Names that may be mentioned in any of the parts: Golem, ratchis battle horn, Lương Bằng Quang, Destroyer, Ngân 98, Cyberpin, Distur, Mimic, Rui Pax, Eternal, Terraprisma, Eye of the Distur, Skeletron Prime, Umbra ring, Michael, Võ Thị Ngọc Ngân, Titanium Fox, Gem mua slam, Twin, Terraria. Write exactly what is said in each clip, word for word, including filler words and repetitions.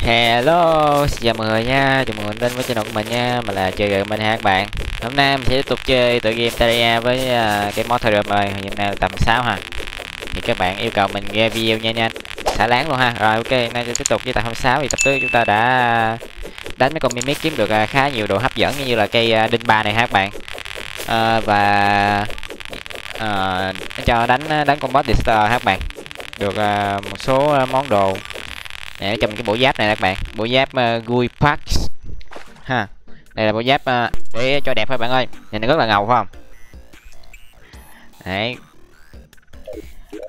Hello, xin chào mọi người nha, chào mọi người đến với channel của mình nha, mình là chơi game ha các bạn. Hôm nay mình sẽ tiếp tục chơi tựa game Terraria với uh, cái mod Terraria rồi, hôm nay tầm sáu ha. Thì các bạn yêu cầu mình nghe video nha nha, xả láng luôn ha. Rồi ok, nay tiếp tục với tập hai mươi sáu thì tập tới chúng ta đã đánh mấy con Mimic kiếm được uh, khá nhiều đồ hấp dẫn như là cây uh, đinh ba này ha các bạn. Uh, và uh, cho đánh đánh con boss Distur ha các bạn. Được uh, một số uh, món đồ để trong cái bộ giáp này các bạn, bộ giáp uh, Rui Pax ha. Đây là bộ giáp uh, để cho đẹp thôi bạn ơi, nhìn nó rất là ngầu phải không? Đấy.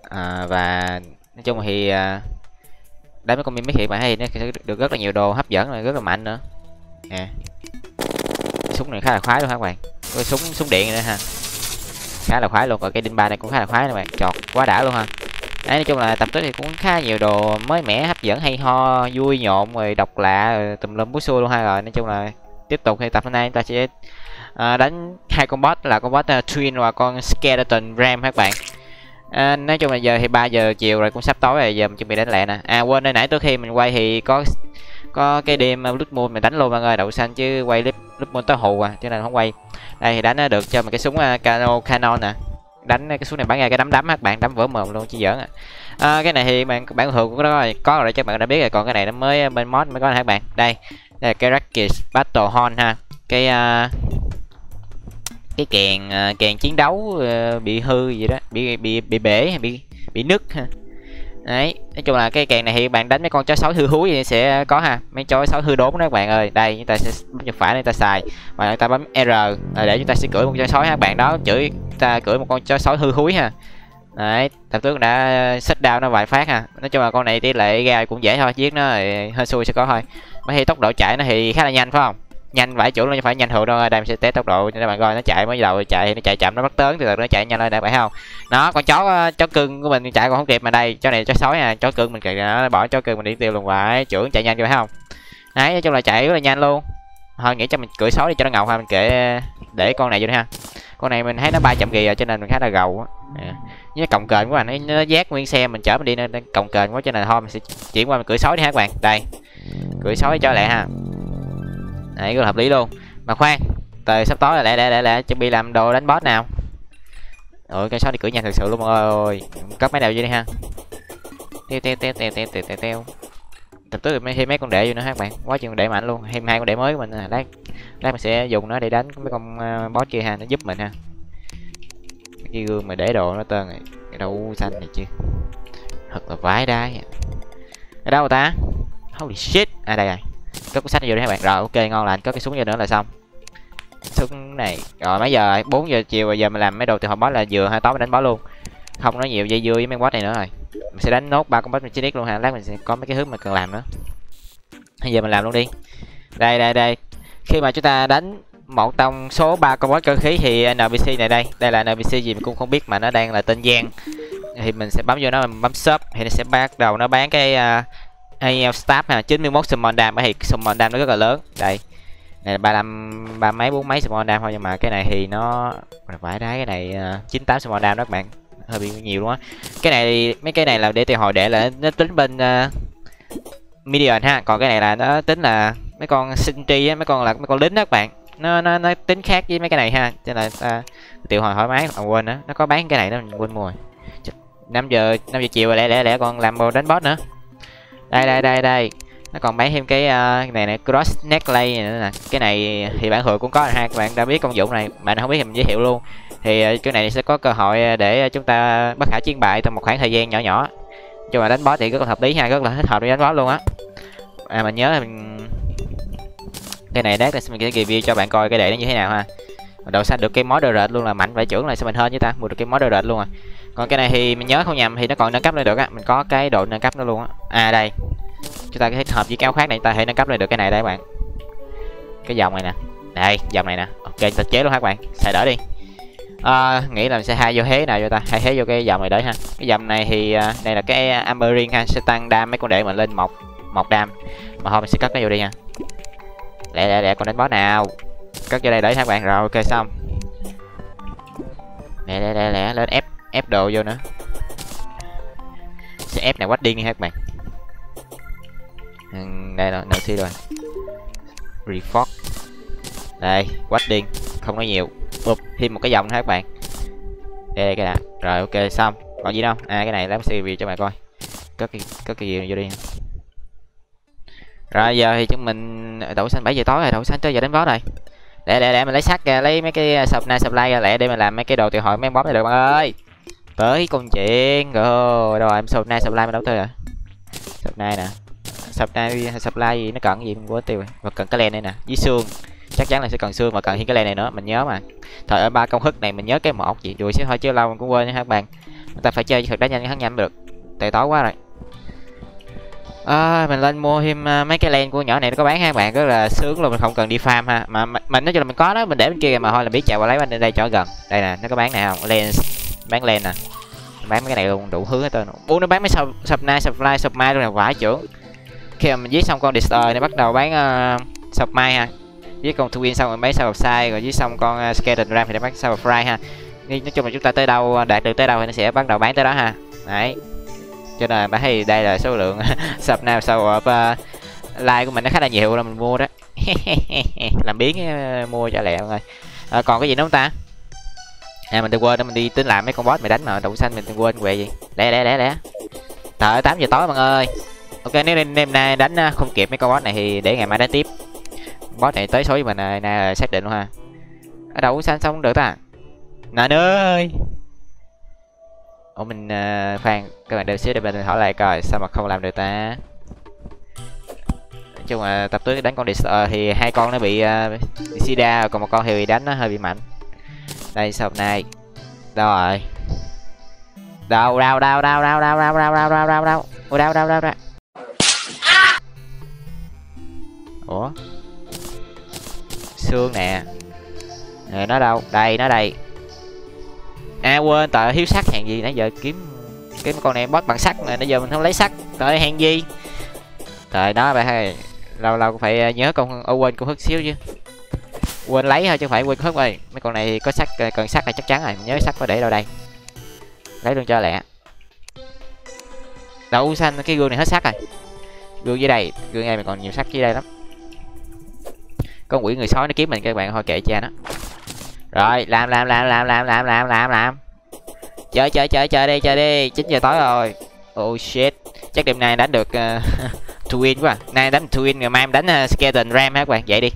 À, và nói chung thì uh, đánh mấy con Mimic hiện bạn thấy nó sẽ được rất là nhiều đồ hấp dẫn, là rất là mạnh nữa. Nè. Súng này khá là khoái luôn ha các bạn. Có súng súng điện này nữa ha. Khá là khoái luôn, rồi cái đinh ba này cũng khá là khoái các bạn, chọt quá đã luôn ha. Đấy, nói chung là tập tới thì cũng khá nhiều đồ mới mẻ hấp dẫn hay ho, vui nhộn rồi độc lạ rồi tùm lum bú xua luôn ha. Rồi nói chung là tiếp tục thì tập hôm nay chúng ta sẽ à, đánh hai con boss là con boss uh, Twin và con Skeletron Prime các bạn. À, nói chung là giờ thì ba giờ chiều rồi, cũng sắp tối rồi, giờ mình chuẩn bị đánh lẹ nè. À quên, nãy trước khi mình quay thì có có cái đêm lúc mua mình đánh luôn bạn ơi, đậu xanh chứ quay clip lúc mua tới hù à, cho nên không quay. Đây thì đánh được cho mình cái súng uh, cano canon nè. À. Đánh cái số này bắn ra cái đấm đấm các bạn, đấm vỡ mồm luôn chứ giỡn à. À, cái này thì bạn bản thường của nó có rồi chắc bạn đã biết rồi, còn cái này nó mới bên mod mới có này các bạn. Đây, đây là cái ratchis battle horn ha, cái uh, cái kèn uh, kèn chiến đấu uh, bị hư gì đó, bị bị bị bể hay bị bị nứt ha. Đấy, nói chung là cái kèn này thì bạn đánh mấy con chó sói hư húi thì sẽ có ha, mấy chó sói hư đốn đó các bạn ơi. Đây chúng ta sẽ bấm chuột phải để ta xài và ta bấm R để chúng ta sẽ cưỡi một chó sói ha các bạn. Đó, chửi ta cưỡi một con chó sói hư húi ha. Đấy, tập tướng đã xích đao nó vài phát ha. Nói chung là con này tỷ lệ ra cũng dễ thôi, giết nó thì hơi xui sẽ có thôi. Bởi vì tốc độ chạy nó thì khá là nhanh phải không? Nhanh vãi chưởng luôn, chứ phải nhanh thường đâu. Đây mình sẽ test tốc độ cho các bạn coi, nó chạy mới đầu chạy thì nó chạy chậm, nó bắt tướng từ từ nó chạy nhanh lên để phải không? Nó con chó chó cưng của mình chạy còn không kịp mà đây, chó này chó sói à, chó cưng mình kìa, nó bỏ chó cưng mình đi tiêu luôn, vãi chưởng chạy nhanh kìa phải không? Đấy, nói chung là chạy rất là nhanh luôn. Thôi nghĩ cho mình cưỡi sói đi cho nó ngầu ha, mình kệ để con này vô đi ha. Con này mình thấy nó bay chậm kìa cho nên mình khá là gầu á. Với cộng kềnh của anh nó vác nguyên xe mình chở mình đi nên cộng kềnh quá cho nên thôi mình sẽ chuyển qua mình cưỡi sói đi ha các bạn. Đây. Cưỡi sói cho lẹ ha. Đấy, rất là hợp lý luôn. Mà khoan, trời sắp tối là lẹ lẹ lẹ lẹ chuẩn bị làm đồ đánh boss nào. Ôi cái sói đi cưỡi nhanh thật sự luôn mọi người ơi. Cấp mấy đầu vô đi ha. Teo teo teo teo teo teo teo. Tập tức mấy thêm mấy con đệ vô nữa các bạn, quá chừng đệ mạnh luôn, thêm hai con đệ mới của mình, lát lát mình sẽ dùng nó để đánh mấy con boss kia ha, nó giúp mình ha. Cái gương mà để đồ nó tên này, cái đầu xanh này chứ thật là vãi đái. Ở đâu ta? Holy shit, à đây rồi, có cuốn sách vô đây các bạn. Rồi ok ngon lành, có cái súng vô nữa là xong. Súng này rồi mấy giờ? bốn giờ chiều rồi, giờ mình làm mấy đồ từ hồi boss là vừa hai tối mình đánh boss luôn, không nói nhiều dây dưa với mấy boss này nữa rồi. Mình sẽ đánh nốt ba con boss mình chín x luôn ha, lát mình sẽ có mấy cái hướng mà cần làm nữa. Bây giờ mình làm luôn đi. Đây đây đây. Khi mà chúng ta đánh một trong số ba con boss cơ khí thì en pê xê này đây, đây là en pê xê gì mình cũng không biết mà nó đang là tên Giang. Thì mình sẽ bấm vô nó, mình bấm shop thì nó sẽ bắt đầu nó bán cái a lờ uh, staff ha, chín mươi mốt summon dam, thì summon dam nó rất là lớn. Đây. Này là ba mươi lăm ba mấy bốn mấy summon dam thôi, nhưng mà cái này thì nó phải đái, cái này uh, chín mươi tám summon dam đó các bạn. Hơi bị nhiều luôn á. Cái này mấy cái này là để tiêu hồi để là nó tính bên uh, medium ha, còn cái này là nó tính là mấy con sentry á, mấy con là mấy con lính đó các bạn. Nó nó nó tính khác với mấy cái này ha, cho nên là uh, tiêu hồi thoải mái. Còn quên nữa, nó có bán cái này đó mình quên mua. năm giờ năm giờ chiều rồi, lẽ lẽ lẽ còn làm bộ đánh boss nữa. Đây đây đây đây. Nó còn bán thêm cái, uh, cái này này cross necklace này nữa nè. Cái này thì bản hồi cũng có rồi ha, các bạn đã biết công dụng này, bạn không biết thì mình giới thiệu luôn. Thì cái này sẽ có cơ hội để chúng ta bất khả chiến bại trong một khoảng thời gian nhỏ nhỏ. Cho mà đánh boss thì rất là hợp lý ha, rất là thích hợp để đánh boss luôn á. À mình nhớ là mình cái này đấy, mình sẽ review cho bạn coi cái đệ nó như thế nào ha. Đầu xanh được cái mod rệt luôn là mạnh vãi chưởng, là sao mình hơn với ta, mua được cái mod rệt luôn à. Còn cái này thì mình nhớ không nhầm thì nó còn nâng cấp lên được á, mình có cái độ nâng cấp nó luôn á. À đây. Chúng ta có thể hợp với cái áo khoác này, ta thể nâng cấp lên được cái này đây các bạn. Cái dòng này nè. Đây, dòng này nè. Ok, ta chế luôn ha các bạn. Xài đỡ đi. À, nghĩ là mình sẽ hai vô thế nào cho ta, hai thế vô cái dòng này đấy ha. Cái dòng này thì uh, đây là cái Umbra ring ha, sẽ tăng đam mấy con đệ mình lên một một đam. Mà thôi mình sẽ cất nó vô đi ha. Để để để con đánh boss nào. Cất vô đây để ha các bạn. Rồi ok xong. Lẹ lẹ lẹ lẹ lên ép ép đồ vô nữa. Sẽ ép này quách điên đi hết các bạn. Đây rồi, nợ xi rồi. Refork. Đây, quách điên, không nói nhiều. Bụp thêm một cái vòng nữa các bạn. Đây cái đã. Rồi ok xong. Còn gì đâu? À cái này lát sẽ review cho bạn coi. Cất cái cất cái gì vô đi. Rồi giờ thì chúng mình đậu xanh bảy giờ tối rồi, đậu xanh tới giờ đến boss rồi. Để để để mình lấy sắt ra, lấy mấy cái sập này sập lai ra lẹ để mình làm mấy cái đồ tự hỏi mấy em boss này được bạn ơi. Tới công chuyện rồi, đâu rồi em sập này sập lai mình đâu tới rồi. Sập này nè. Sập này sập lai gì nó cần gì mình quá tiêu rồi. Và cần cái len đây nè, với xương. Chắc chắn là sẽ cần xương và cần thêm cái len này nữa, mình nhớ mà. Thời ở ba công thức này mình nhớ cái một gì, đùi sẽ thôi chưa lâu mình cũng quên nha các bạn. Người ta phải chơi thật đá nhanh hắn nhanh được. Tại tối quá rồi. À, mình lên mua thêm mấy cái len của nhỏ này nó có bán ha các bạn, rất là sướng luôn, mình không cần đi farm ha. Mà mình nói chung là mình có đó, mình để bên kia mà thôi là biết chạy qua lấy bên đây cho gần. Đây nè, nó có bán này không? Len bán len nè. Bán mấy cái này luôn, đủ thứ hết trơn. Ủa nó bán mấy supply, supply, supply luôn nè, vãi chưởng. Khi mà mình giết xong con Destroyer nó bắt đầu bán uh, supply ha. Giết con Twin xong rồi mấy supply rồi giết xong con uh, Skeletron Prime thì nó bán supply ha. Nói chung là chúng ta tới đâu đạt được tới đâu thì nó sẽ bắt đầu bán tới đó ha. Đấy. Cho nên là bạn thấy đây là số lượng sub nào sau uh, like của mình nó khá là nhiều là mình mua đó. Làm biến uh, mua cho lẹ mọi người. À, còn cái gì nữa không ta? À mình đừng quên đó, mình đi tính làm mấy con boss mày đánh mà đậu xanh mình đừng quên quẹ gì. Lẹ lẹ lẹ lẹ. Trời tám giờ tối mọi người. Ok nếu đêm nay đánh không kịp mấy con boss này thì để ngày mai đánh tiếp. Boss này tới số với mình này là xác định luôn ha. Ở đậu xanh xong được ta. Nè ơi. Ủa mình uh, khoan, các bạn đều xíu để mình hỏi lại coi sao mà không làm được ta. Nói chung là tập tới đánh con Distur thì hai con nó bị uh, sida, còn một con thì bị đánh nó hơi bị mạnh. Đây sau này. Đâu rồi? Đâu đâu đâu đâu đâu đâu đâu đâu đâu đâu đâu đâu. Ủa đâu đâu đâu ra. Ủa. Xương nè. Rồi nó đâu? Đây nó đây. À quên, tờ thiếu sắt hàng gì nãy giờ kiếm kiếm con này boss bằng sắt mà nãy giờ mình không lấy sắt. Trời hàng gì? Trời đó bạn ơi, lâu lâu cũng phải nhớ con ô quên con hức xíu chứ. Quên lấy thôi chứ không phải quên hức ơi. Mấy con này thì có sắt cần sắt là chắc chắn rồi, mình nhớ sắt phải để đâu đây. Lấy luôn cho lẹ. Đậu xanh cái gương này hết sắt rồi. Gương dưới đây, gương này mình còn nhiều sắt dưới đây lắm. Con quỷ người sói nó kiếm mình các bạn, thôi kệ cha nó. Rồi làm làm làm làm làm làm làm làm làm chơi chơi chơi chơi đi chơi đi. Chín giờ tối rồi, oh shit, chắc đêm nay đánh được uh, Twin quá à. Nay đánh Twin ngày mai em đánh uh, Skeleton Ram ha các bạn, vậy đi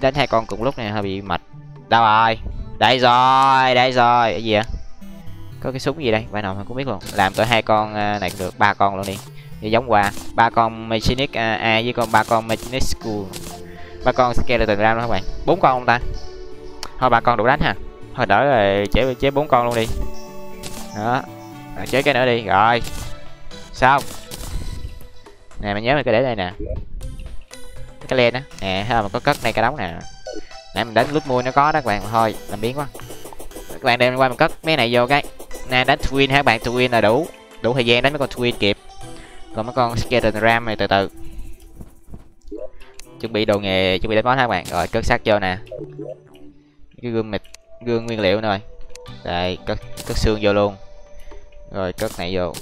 đánh hai con cùng lúc này hơi bị mệt. Đâu rồi đây rồi đây rồi. Cái gì vậy? Có cái súng gì đây bạn nào không biết luôn. Làm tới hai con uh, này cũng được, ba con luôn đi. Vậy giống quà ba con Mechanic uh, A với con ba con Mechanic School, ba con Skeleton Ram luôn các bạn. Bốn con không ta? Thôi ba con đủ đánh ha. Thôi đỡ rồi, chế chế bốn con luôn đi. Đó. Rồi, chế cái nữa đi. Rồi. Xong. Nè mình nhớ mình cứ để đây nè. Cái len á. Nè ha, mình có cất này cái đống nè. Nãy mình đánh lúc mua nó có đó các bạn, thôi làm biến quá. Các bạn đem qua mình cất mấy này vô cái. Nè đánh Twin ha các bạn, Twin là đủ, đủ thời gian đánh mấy con Twin kịp. Còn mấy con Skeleton Ram này từ từ. Chuẩn bị đồ nghề, chuẩn bị đánh boss ha các bạn. Rồi cất xác vô nè. Cái gương mịt, gương nguyên liệu rồi. Đây, cất cất xương vô luôn. Rồi cất này vô.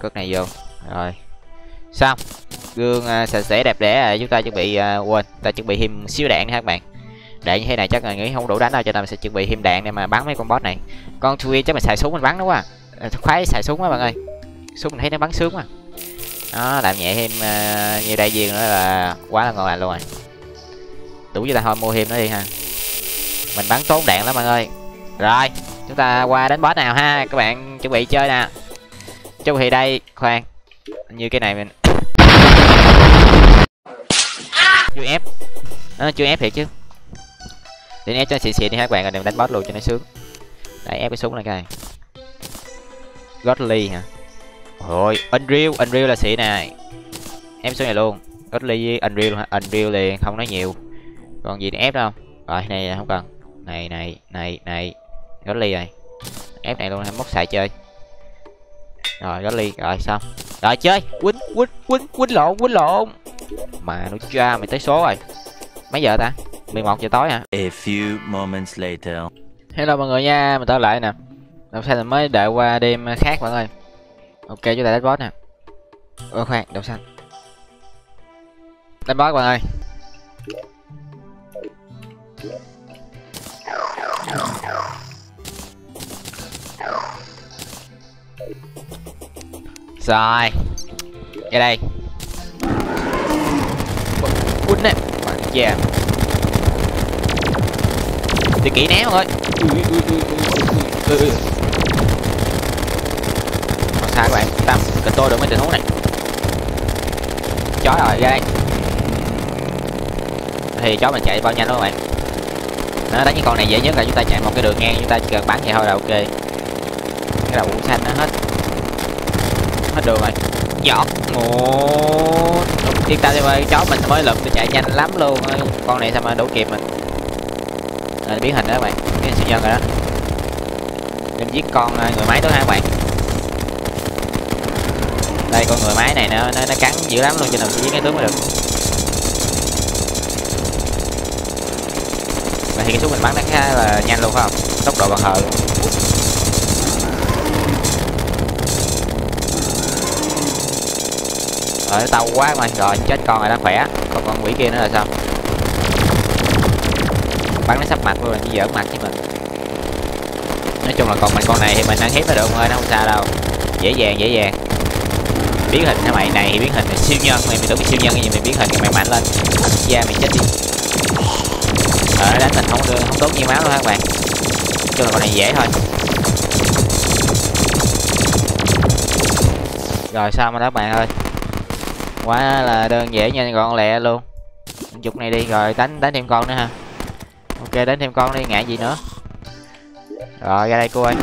Cất này vô. Rồi. Xong. Gương uh, sạch sẽ đẹp đẽ rồi, chúng ta chuẩn bị uh, quên, ta chuẩn bị thêm xíu đạn nha các bạn. Đạn như thế này chắc là nghĩ không đủ đánh đâu, cho nên mình sẽ chuẩn bị thêm đạn để mà bắn mấy con boss này. Con Twin chắc mình xài súng mình bắn đúng không? À, khoái xài súng á bạn ơi. Súng mình thấy nó bắn sướng mà. Đó, làm nhẹ thêm uh, nhiều đại diện nữa là quá là ngon lành luôn rồi. Đủ cho ta thôi mua thêm nó đi ha. Mình bắn tốn đạn lắm mọi người. Rồi chúng ta qua đến boss nào ha, các bạn chuẩn bị chơi nè. Chuẩn bị đây, khoan như cái này mình chưa ép, nó chưa ép thiệt chứ. Để ép cho xịn xịn đi ha các bạn, rồi đừng đánh boss luôn cho nó sướng. Đấy ép cái súng này coi. Godly hả? Rồi unreal, unreal là xịn này. Em số này luôn. Godly với unreal hả? Unreal liền, không nói nhiều. Còn gì để ép đâu. Rồi này không cần. Này này này này gót ly rồi, ép này luôn em móc xài chơi rồi gót ly rồi xong rồi chơi quýnh quýnh quýnh quýnh lộn quýnh lộn mà nó cha mày tới số rồi. Mấy giờ ta? mười một giờ tối hả? A few moments later. Hello mọi người nha, mình trở lại nè. Đầu xanh mình mới đợi qua đêm khác mọi người. Ok, chúng ta đánh boss nè. Ôi khoan, đầu xanh đánh boss mọi người. Rồi, ra đây. Quýnh nè, bạn chè. Thì kỹ né mọi người. Còn xa các bạn, tâm, cần tôi được mấy tình huống này. Chó rồi, ra đây. Thì chó mình chạy bao nhanh đó các bạn. Nó đánh những con này dễ nhất là chúng ta chạy một cái đường ngang, chúng ta chỉ cần bắn vậy thôi là ok. Cái đầu cũng xanh nó hết. Hết đường rồi. Giọt một. Yên tâm đi ơi, chó mình mới lượm nó chạy nhanh lắm luôn. Con này sao mà đủ kịp mình. À, biến hình đó các bạn, cái siêu nhân rồi đó. Nên giết con người máy tối hai các bạn. Đây con người máy này nó nó, nó cắn dữ lắm luôn, cho nên giết cái tướng mới được. Và thì cái súng mình bắn nó khá là nhanh luôn phải không? Tốc độ bằng hờ luôn. Rồi nó tâu quá mà, rồi chết con rồi đó, khỏe. Còn con quỷ kia nữa là sao? Bắn nó sắp mặt luôn là chỉ giỡn mặt với mình. Nói chung là còn mình con này thì mình ăn hiếp nó được thôi, nó không sao đâu. Dễ dàng, dễ dàng. Biến hình hả mày? Này thì biến hình là siêu nhân, mày mày tưởng siêu nhân gì mày biến hình mày mạnh lên. Da mày chết đi. Ờ đánh mình không được, không tốn nhiều máu luôn ha các bạn. Nói chung là con này dễ thôi. Rồi xong rồi đó các bạn ơi. Quá là đơn dễ nhanh gọn lẹ luôn. Chục này đi rồi đánh đánh thêm con nữa ha. Ok, đến thêm con đi, ngại gì nữa. Rồi, ra đây cô ơi.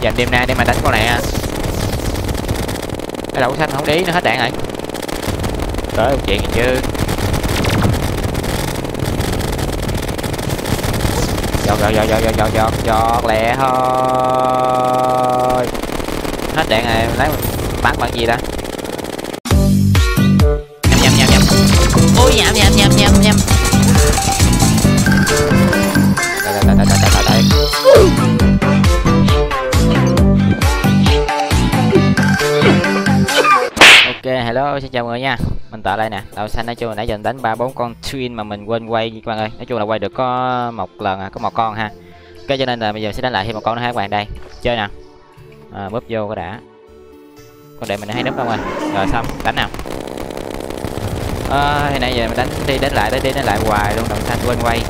Dành đêm nay để mà đánh con này à. Cái đậu xanh không để ý nó hết đạn rồi. Tới một chuyện chứ. Giọt, giọt, giọt, giọt, giọt, giọt, giọt, lẹ thôi. Hết đạn rồi, lấy bắn bằng gì đó. Nhầm, nhầm, nhầm, nhầm. Ôi, nhầm, nhầm, nhầm, nhầm, nhầm. Đây, đây, đây, đây. Ok, hello, xin chào mọi người nha. Mình tại đây nè. Đầu xanh nói chung là nãy giờ mình đánh ba bốn con Twin mà mình quên quay các bạn ơi. Nói chung là quay được có một lần à, có một con ha. Ok, cho nên là bây giờ sẽ đánh lại thêm một con nữa ha các bạn. Đây, chơi nè. À, bóp vô cái đã. Con đệ mình hay núp đâu rồi. Rồi xong, đánh nào. À, hồi nãy giờ mình đánh đi đánh lại, đi đánh lại hoài luôn, đầu xanh quên quay.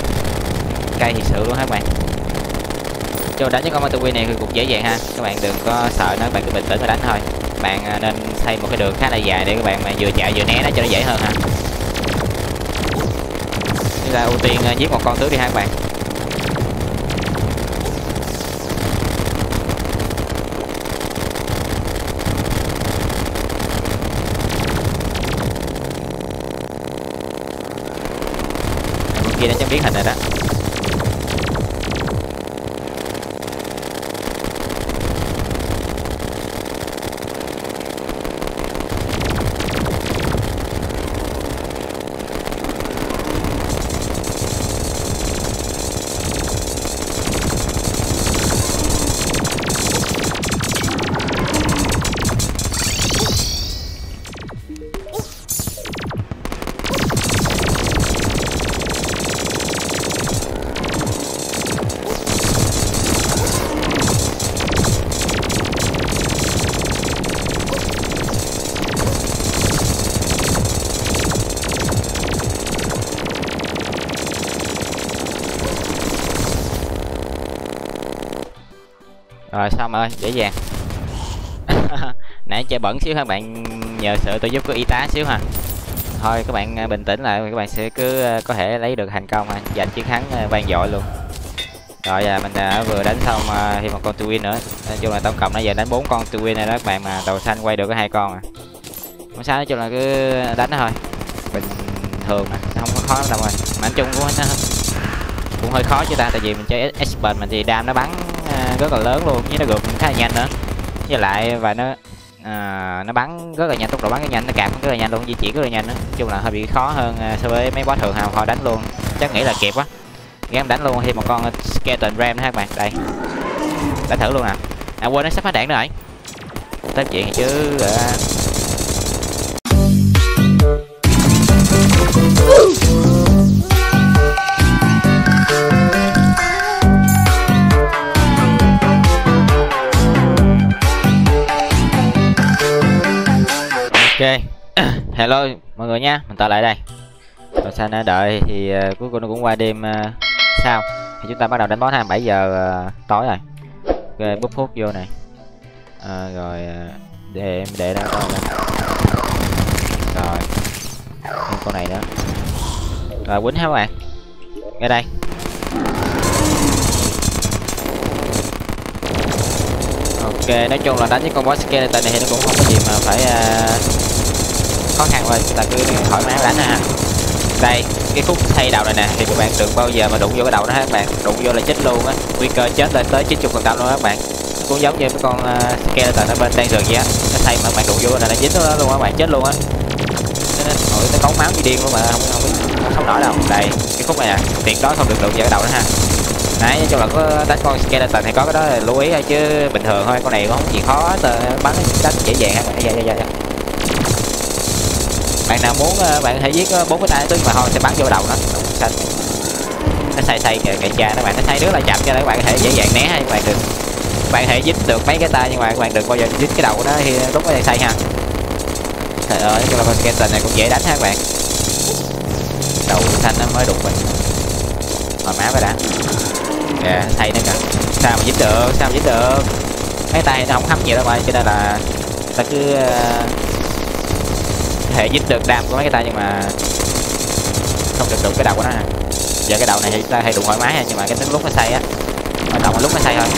Cây thiệt sự luôn ha các bạn. Cho đánh với con Twin này thì cũng dễ dàng ha. Các bạn đừng có sợ nó, các bạn cứ bình tĩnh mà đánh thôi. Bạn nên xây một cái đường khá là dài để các bạn mà vừa chạy vừa né nó cho nó dễ hơn ha. Như là ưu tiên giết một con trước đi ha các bạn. Con kia nó chấm biến hình rồi đó. Rồi xong ơi, dễ dàng. Nãy chơi bẩn xíu các bạn, nhờ sự tôi giúp của y tá xíu ha. Thôi các bạn bình tĩnh lại, các bạn sẽ cứ có thể lấy được thành công ha, giành chiến thắng vang dội luôn. Rồi mình đã vừa đánh xong thêm một con Twin nữa. Nói chung là tổng cộng nãy giờ đánh bốn con Twin này đó các bạn, mà đầu xanh quay được có hai con à. Không sao, nói chung là cứ đánh nó thôi. Bình thường mà, không có khó lắm đâu rồi. Mà nói chung cũng nó cũng hơi khó chứ ta, tại vì mình chơi expert mình thì đam nó bắn rất là lớn luôn, với nó gượm khá là nhanh nữa. Với lại và nó à, nó bắn rất là nhanh, tốc độ bắn rất nhanh, nó cạp rất là nhanh luôn, di chuyển rất là nhanh đó. Nói chung là hơi bị khó hơn so với mấy boss thường, hào thôi đánh luôn chắc nghĩ là kịp quá. Game đánh luôn thêm một con Skeletron Prime nữa các bạn. Đây, đánh thử luôn nè. À quên, nó sắp phá đạn nữa rồi. Tới chuyện chứ. À... ok, hello mọi người nha, mình trở lại đây. Rồi sao nó đợi thì uh, cuối cùng nó cũng qua đêm uh, sau. Thì chúng ta bắt đầu đánh boss hai mươi bảy giờ uh, tối rồi. Ok, búp hút vô này. À, rồi uh, để em để đó con này. Rồi, thêm con này nữa. Rồi quýnh hả các bạn? Ngay đây. Ok, nói chung là đánh với con boss Skeleton này thì nó cũng không có gì mà phải uh, khó khăn thôi, chúng ta cứ thoải mái đánh ha. Đây, cái khúc thay đầu này nè thì các bạn đừng bao giờ mà đụng vô cái đầu đó ha các bạn, đụng vô là chết luôn á, nguy cơ chết lên tới chín mươi phần trăm luôn á các bạn. Nó cũng giống như mấy con uh, Skeleton ở bên đây rồi vậy á, cái thay mà các bạn đụng vô là nó dính nó luôn á các bạn, chết luôn á. Ôi, nó cống máu như điên luôn mà không không không sống nổi đâu. Đây, cái khúc này nè, tuyệt đối không được đụng vào cái đầu đó ha. Nãy nói chung là có đánh con Skeleton thì có cái đó là lưu ý thôi, chứ bình thường thôi, con này cũng không gì khó, bắn đánh dễ dàng ha. Dạ, dạ, dạ, dạ. Bạn nào muốn bạn hãy giết bốn cái tay tướng mà thôi, sẽ bắn vô đầu nó xanh, nó say say kìa kìa cha, các bạn nó say nước là chạm cho các bạn có thể dễ dàng né hay các bạn đừng, bạn hãy dính được mấy cái tay nhưng mà các bạn đừng bao giờ dính cái đầu nó thì lúc nó đang say ha. Trời ơi, cái con Skeleton này cũng dễ đánh ha các bạn, đầu xanh nó mới đụng mình, mà má mới đã. Yeah, thầy nữa kìa, sao mà dính được, sao mà dính được, cái tay nó không hấp nhiều đâu mà, cho nên là ta cứ uh, có thể dính được đam của mấy cái tay nhưng mà không được đụng cái đầu của nó nè. Giờ cái đầu này thì ta hay đụng thoải mái ha, nhưng mà cái lúc nó say á, quan trọng là lúc nó say thôi,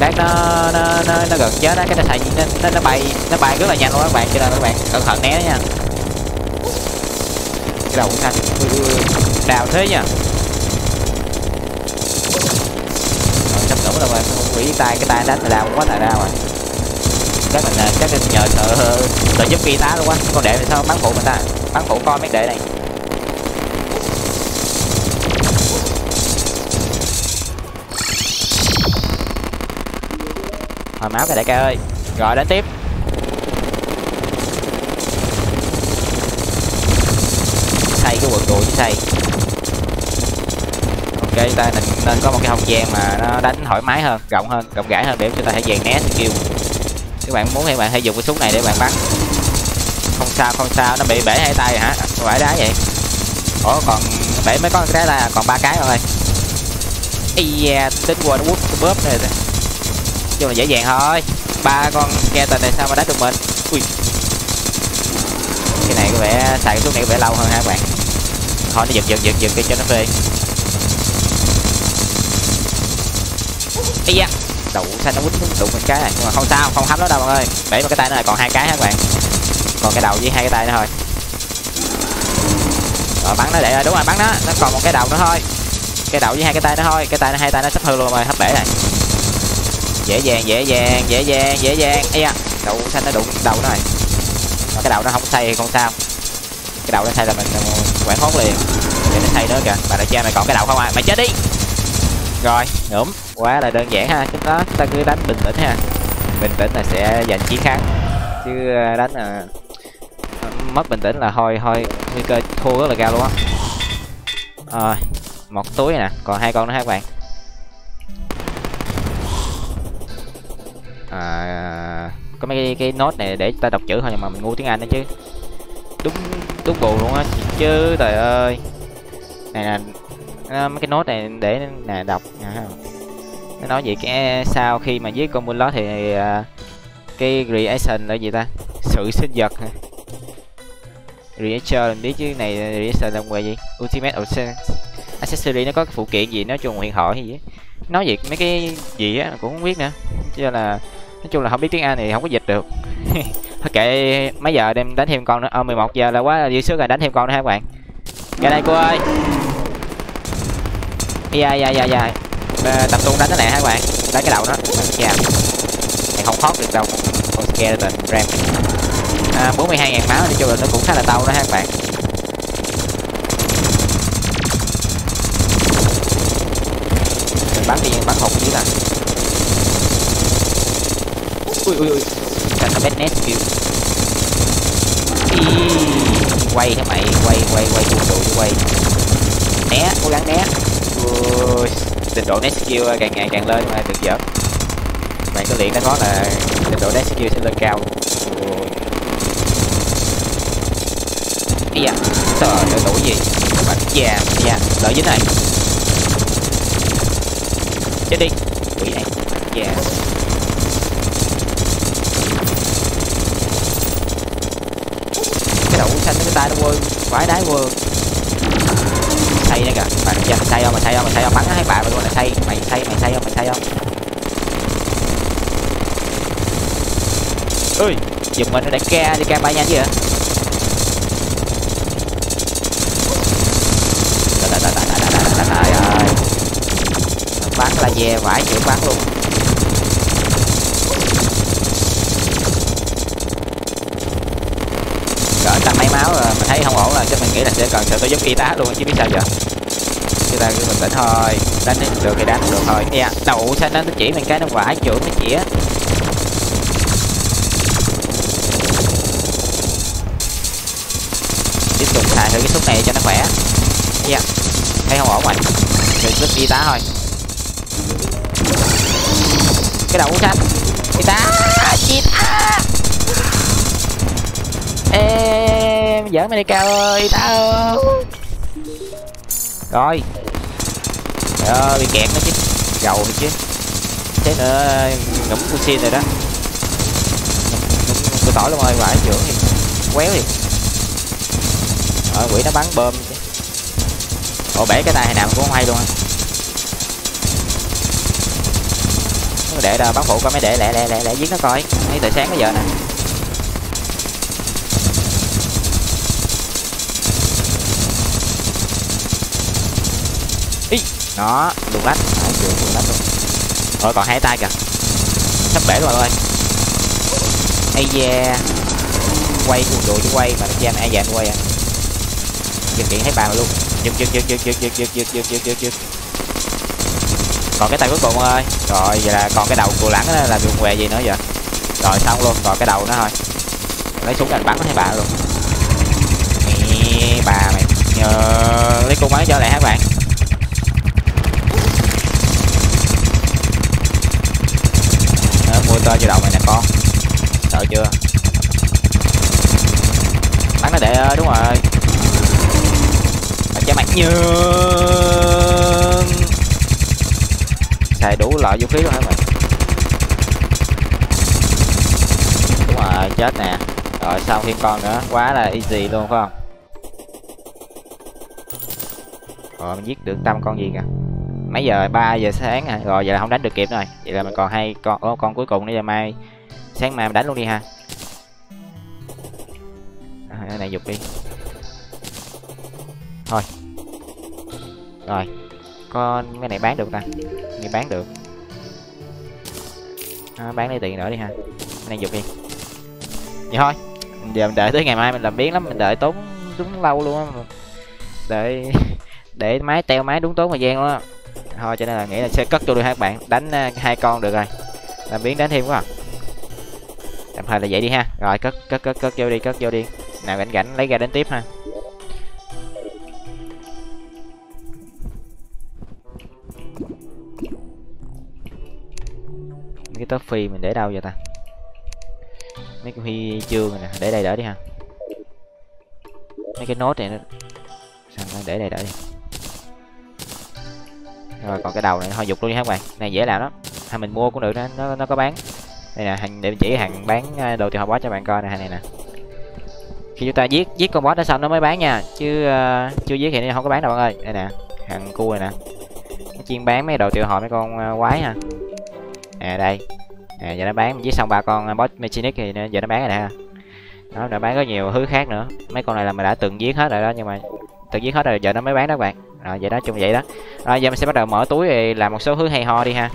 lát nó nó nó, nó gần chết á, cái nó say nó, nó nó bay nó bay rất là nhanh luôn các bạn, cho nên các bạn cẩn thận né nha. Cái đầu của xanh đào thế nha. Đúng rồi, không hủy tay, cái tay đánh là đau quá, tại đau rồi. Chắc mình chắc mình nhờ sợ sợ giúp y tá luôn quá. Con đệ thì sao bắn phụ mình ta, bắn phụ coi mấy đệ này. Hồi máu cái đại ca ơi, rồi đánh tiếp. Xây cái quần đùi chứ xây. Okay, ta nên, nên có một cái không gian mà nó đánh thoải mái hơn, rộng hơn, rộng rãi hơn để chúng ta thể dàn né skill. Các bạn muốn thì bạn hãy dùng cái súng này để bạn bắn. Không sao, không sao, nó bị bể hai tay rồi hả? Bể đá vậy. Ủa còn bể mới có cái tay là còn ba cái rồi. Ây da, tính quên nó bóp này. Chung là dễ dàng thôi. Ba con Skeleton này sao mà đánh được mình? Ui. Cái này có vẻ xài cái súng này có vẻ lâu hơn ha các bạn. Thôi nó giật giật giật giật cho nó phê. Ý da, đậu xanh nó quýnh đụng một cái này, nhưng mà không sao, không hấp nó đâu bạn ơi. Bể một cái tay nữa là còn hai cái hả các bạn, còn cái đầu với hai cái tay nữa thôi. Rồi bắn nó để, đúng rồi bắn nó, nó còn một cái đầu nữa thôi, cái đầu với hai cái tay nữa thôi, cái tay nó hai tay nó sắp hư luôn rồi, hấp bể này. Dễ dàng, dễ dàng, dễ dàng, dễ dàng. Ý da, đậu xanh nó đụng đầu nó rồi, mà cái đầu nó không xây thì không sao, cái đầu nó xây là mình quảng hốt liền, để nó xây nữa kìa. Bà đại cha mày còn cái đầu không à, mày chết đi. Rồi, đúng, quá là đơn giản ha, chúng ta, ta cứ đánh bình tĩnh ha, bình tĩnh là sẽ giành chiến thắng, chứ đánh là mất bình tĩnh là thôi thôi nguy cơ thua rất là cao luôn á. Rồi, một túi nè, còn hai con nữa ha các bạn. À, có mấy cái, cái nốt này để ta đọc chữ thôi, nhưng mà mình ngu tiếng Anh đó chứ, đúng đúng bù luôn á chứ, trời ơi, này là nó, mấy cái nốt này để nè đọc à, nó nói gì cái sau khi mà giết con Bulldog thì uh, cái reaction là gì ta, sự sinh vật hả? Reaction mình biết chứ, này reaction là ngoài gì ultimate accessory, nó có cái phụ kiện gì, nói chung nguyện hỏi hay gì, nói gì mấy cái gì á cũng không biết nữa, cho nên là nói chung là không biết tiếng Anh thì không có dịch được. Thôi kệ, mấy giờ đem đánh thêm con nữa. Ờ, mười một giờ là quá là dư sức rồi, đánh thêm con nữa ha các bạn. Ra đây cô ơi. Dạ dạ dạ dạ, tập trung đánh cái này ha các bạn, đánh cái đầu đó. Dạ, này không thoát được đâu, con Skeleton Prime. À, bốn mươi hai ngàn máu thì cho là nó cũng khá là tâu đó ha các bạn. bắn đi, bắn hộp dưới này. Ui ui ui, cả cái bét nét kìa. Quay các mày, quay quay quay trụ trụ cho quay. Né, cố gắng né. Ui, trình độ nét skill càng ngày càng lên mà được dở. Bạn có luyện đã nói là trình độ nét skill sẽ lên cao. Ui. Ý da, trời đủ gì? Bắn già, già, lợi dính này. Chết đi, quỷ này, già. Cái đầu xanh cái tay nó quơ, quái đái quơ. Xây đấy kìa, bạn già xây không, mày xây không, mày xây không, bắn hai bạn mà gọi là xây, mày xây, mày xây không, mày xây không. Ui, giùm mình nó đánh ca đi ca bay nhanh chứ hả? Bắn là về vải chịu bắn luôn. Cỡ tầm mấy máu rồi, mình thấy không ổn rồi, chứ mình nghĩ là sẽ cần sự tôi giúp y tá luôn chứ biết sao giờ. Chúng ta cứ bình tĩnh thôi, đánh được thì đánh được thôi. Dạ, yeah. Đậu xanh nó chỉ mình cái nó vải chưởng nó chĩa. Tiếp tục xài thử cái thuốc này cho nó khỏe. Dạ, yeah. Thấy không ổn rồi, mình giúp y tá thôi. Cái đầu xanh người ta chít á em giỡn mày đi cao ơi ta ơi rồi ơi bị kẹt nó chứ gầu đi chứ thế nữa ngụm cu xin rồi đó tôi tỏi luôn ơi vãi trưởng đi quéo đi rồi quỷ nó bắn bơm ồ bể cái này hồi nào cũng không hay luôn á. Để ra bắn phụ coi mấy để lẹ lẹ lẹ lẹ giết nó coi ngay từ sáng bây giờ nè ý nó đường lách đường lách luôn rồi còn hai tay kìa sắp bể rồi ơi ai da quay cuồng đồ chứ quay mà nó da ai da quay à dừng điện thấy bàn luôn dừng dừng dừng dừng dừng dừng dừng dừng dừng dừng dừng còn cái tay cuối cùng ơi rồi vậy là còn cái đầu cù lẳng là đường què gì nữa vậy rồi xong luôn còn cái đầu nó thôi lấy súng anh bắn hai bạn luôn mẹ bà mày nhờ lấy cung bắn cho lại hả bạn đó, mua tơ cho đầu mày nè con sợ chưa bắn nó để đúng rồi cho mày nhường xài đủ loại vũ khí luôn hả mày đúng rồi chết nè rồi xong thêm con nữa quá là easy luôn phải không rồi mình giết được tâm con gì kìa mấy giờ ba giờ sáng hả rồi vậy là không đánh được kịp rồi vậy là mình còn hai con ô, con cuối cùng nữa giờ mai sáng mai mình đánh luôn đi ha à, cái này giục đi thôi rồi con cái này bán được ta nghe bán được à, bán đi tiền nữa đi ha cái này giục đi vậy thôi giờ mình đợi tới ngày mai mình làm biến lắm mình đợi tốn đúng lâu luôn á đợi để máy teo máy đúng tốn thời gian luôn á thôi cho nên là nghĩ là sẽ cất cho được hai bạn đánh hai con được rồi làm biến đánh thêm quá à. Tạm thời là vậy đi ha rồi cất cất cất cất vô đi cất vô đi nào rảnh rảnh lấy ra đến tiếp ha. Cái toffee mình để đâu vậy ta mấy cái huy chương này nè để đây đỡ đi ha mấy cái nốt này nó để đây đỡ đi rồi còn cái đầu này thôi dục luôn đi ha các bạn này dễ làm lắm hay mình mua cũng được đó nó nó có bán đây nè để mình chỉ hàng bán đồ tiêu hao boss cho bạn coi nè này nè khi chúng ta giết giết con boss nó xong nó mới bán nha chứ uh, chưa giết thì nó không có bán đâu bạn ơi đây nè hàng cua này nè nó chuyên bán mấy đồ tiêu hao mấy con uh, quái ha. À đây, à, giờ nó bán mình giết xong ba con boss mechanic thì giờ nó bán rồi nè ha. Nó đã bán có nhiều thứ khác nữa. Mấy con này là mình đã từng giết hết rồi đó nhưng mà từng giết hết rồi giờ nó mới bán đó các bạn. Rồi vậy đó chung vậy đó. Rồi giờ mình sẽ bắt đầu mở túi thì làm một số thứ hay ho đi ha.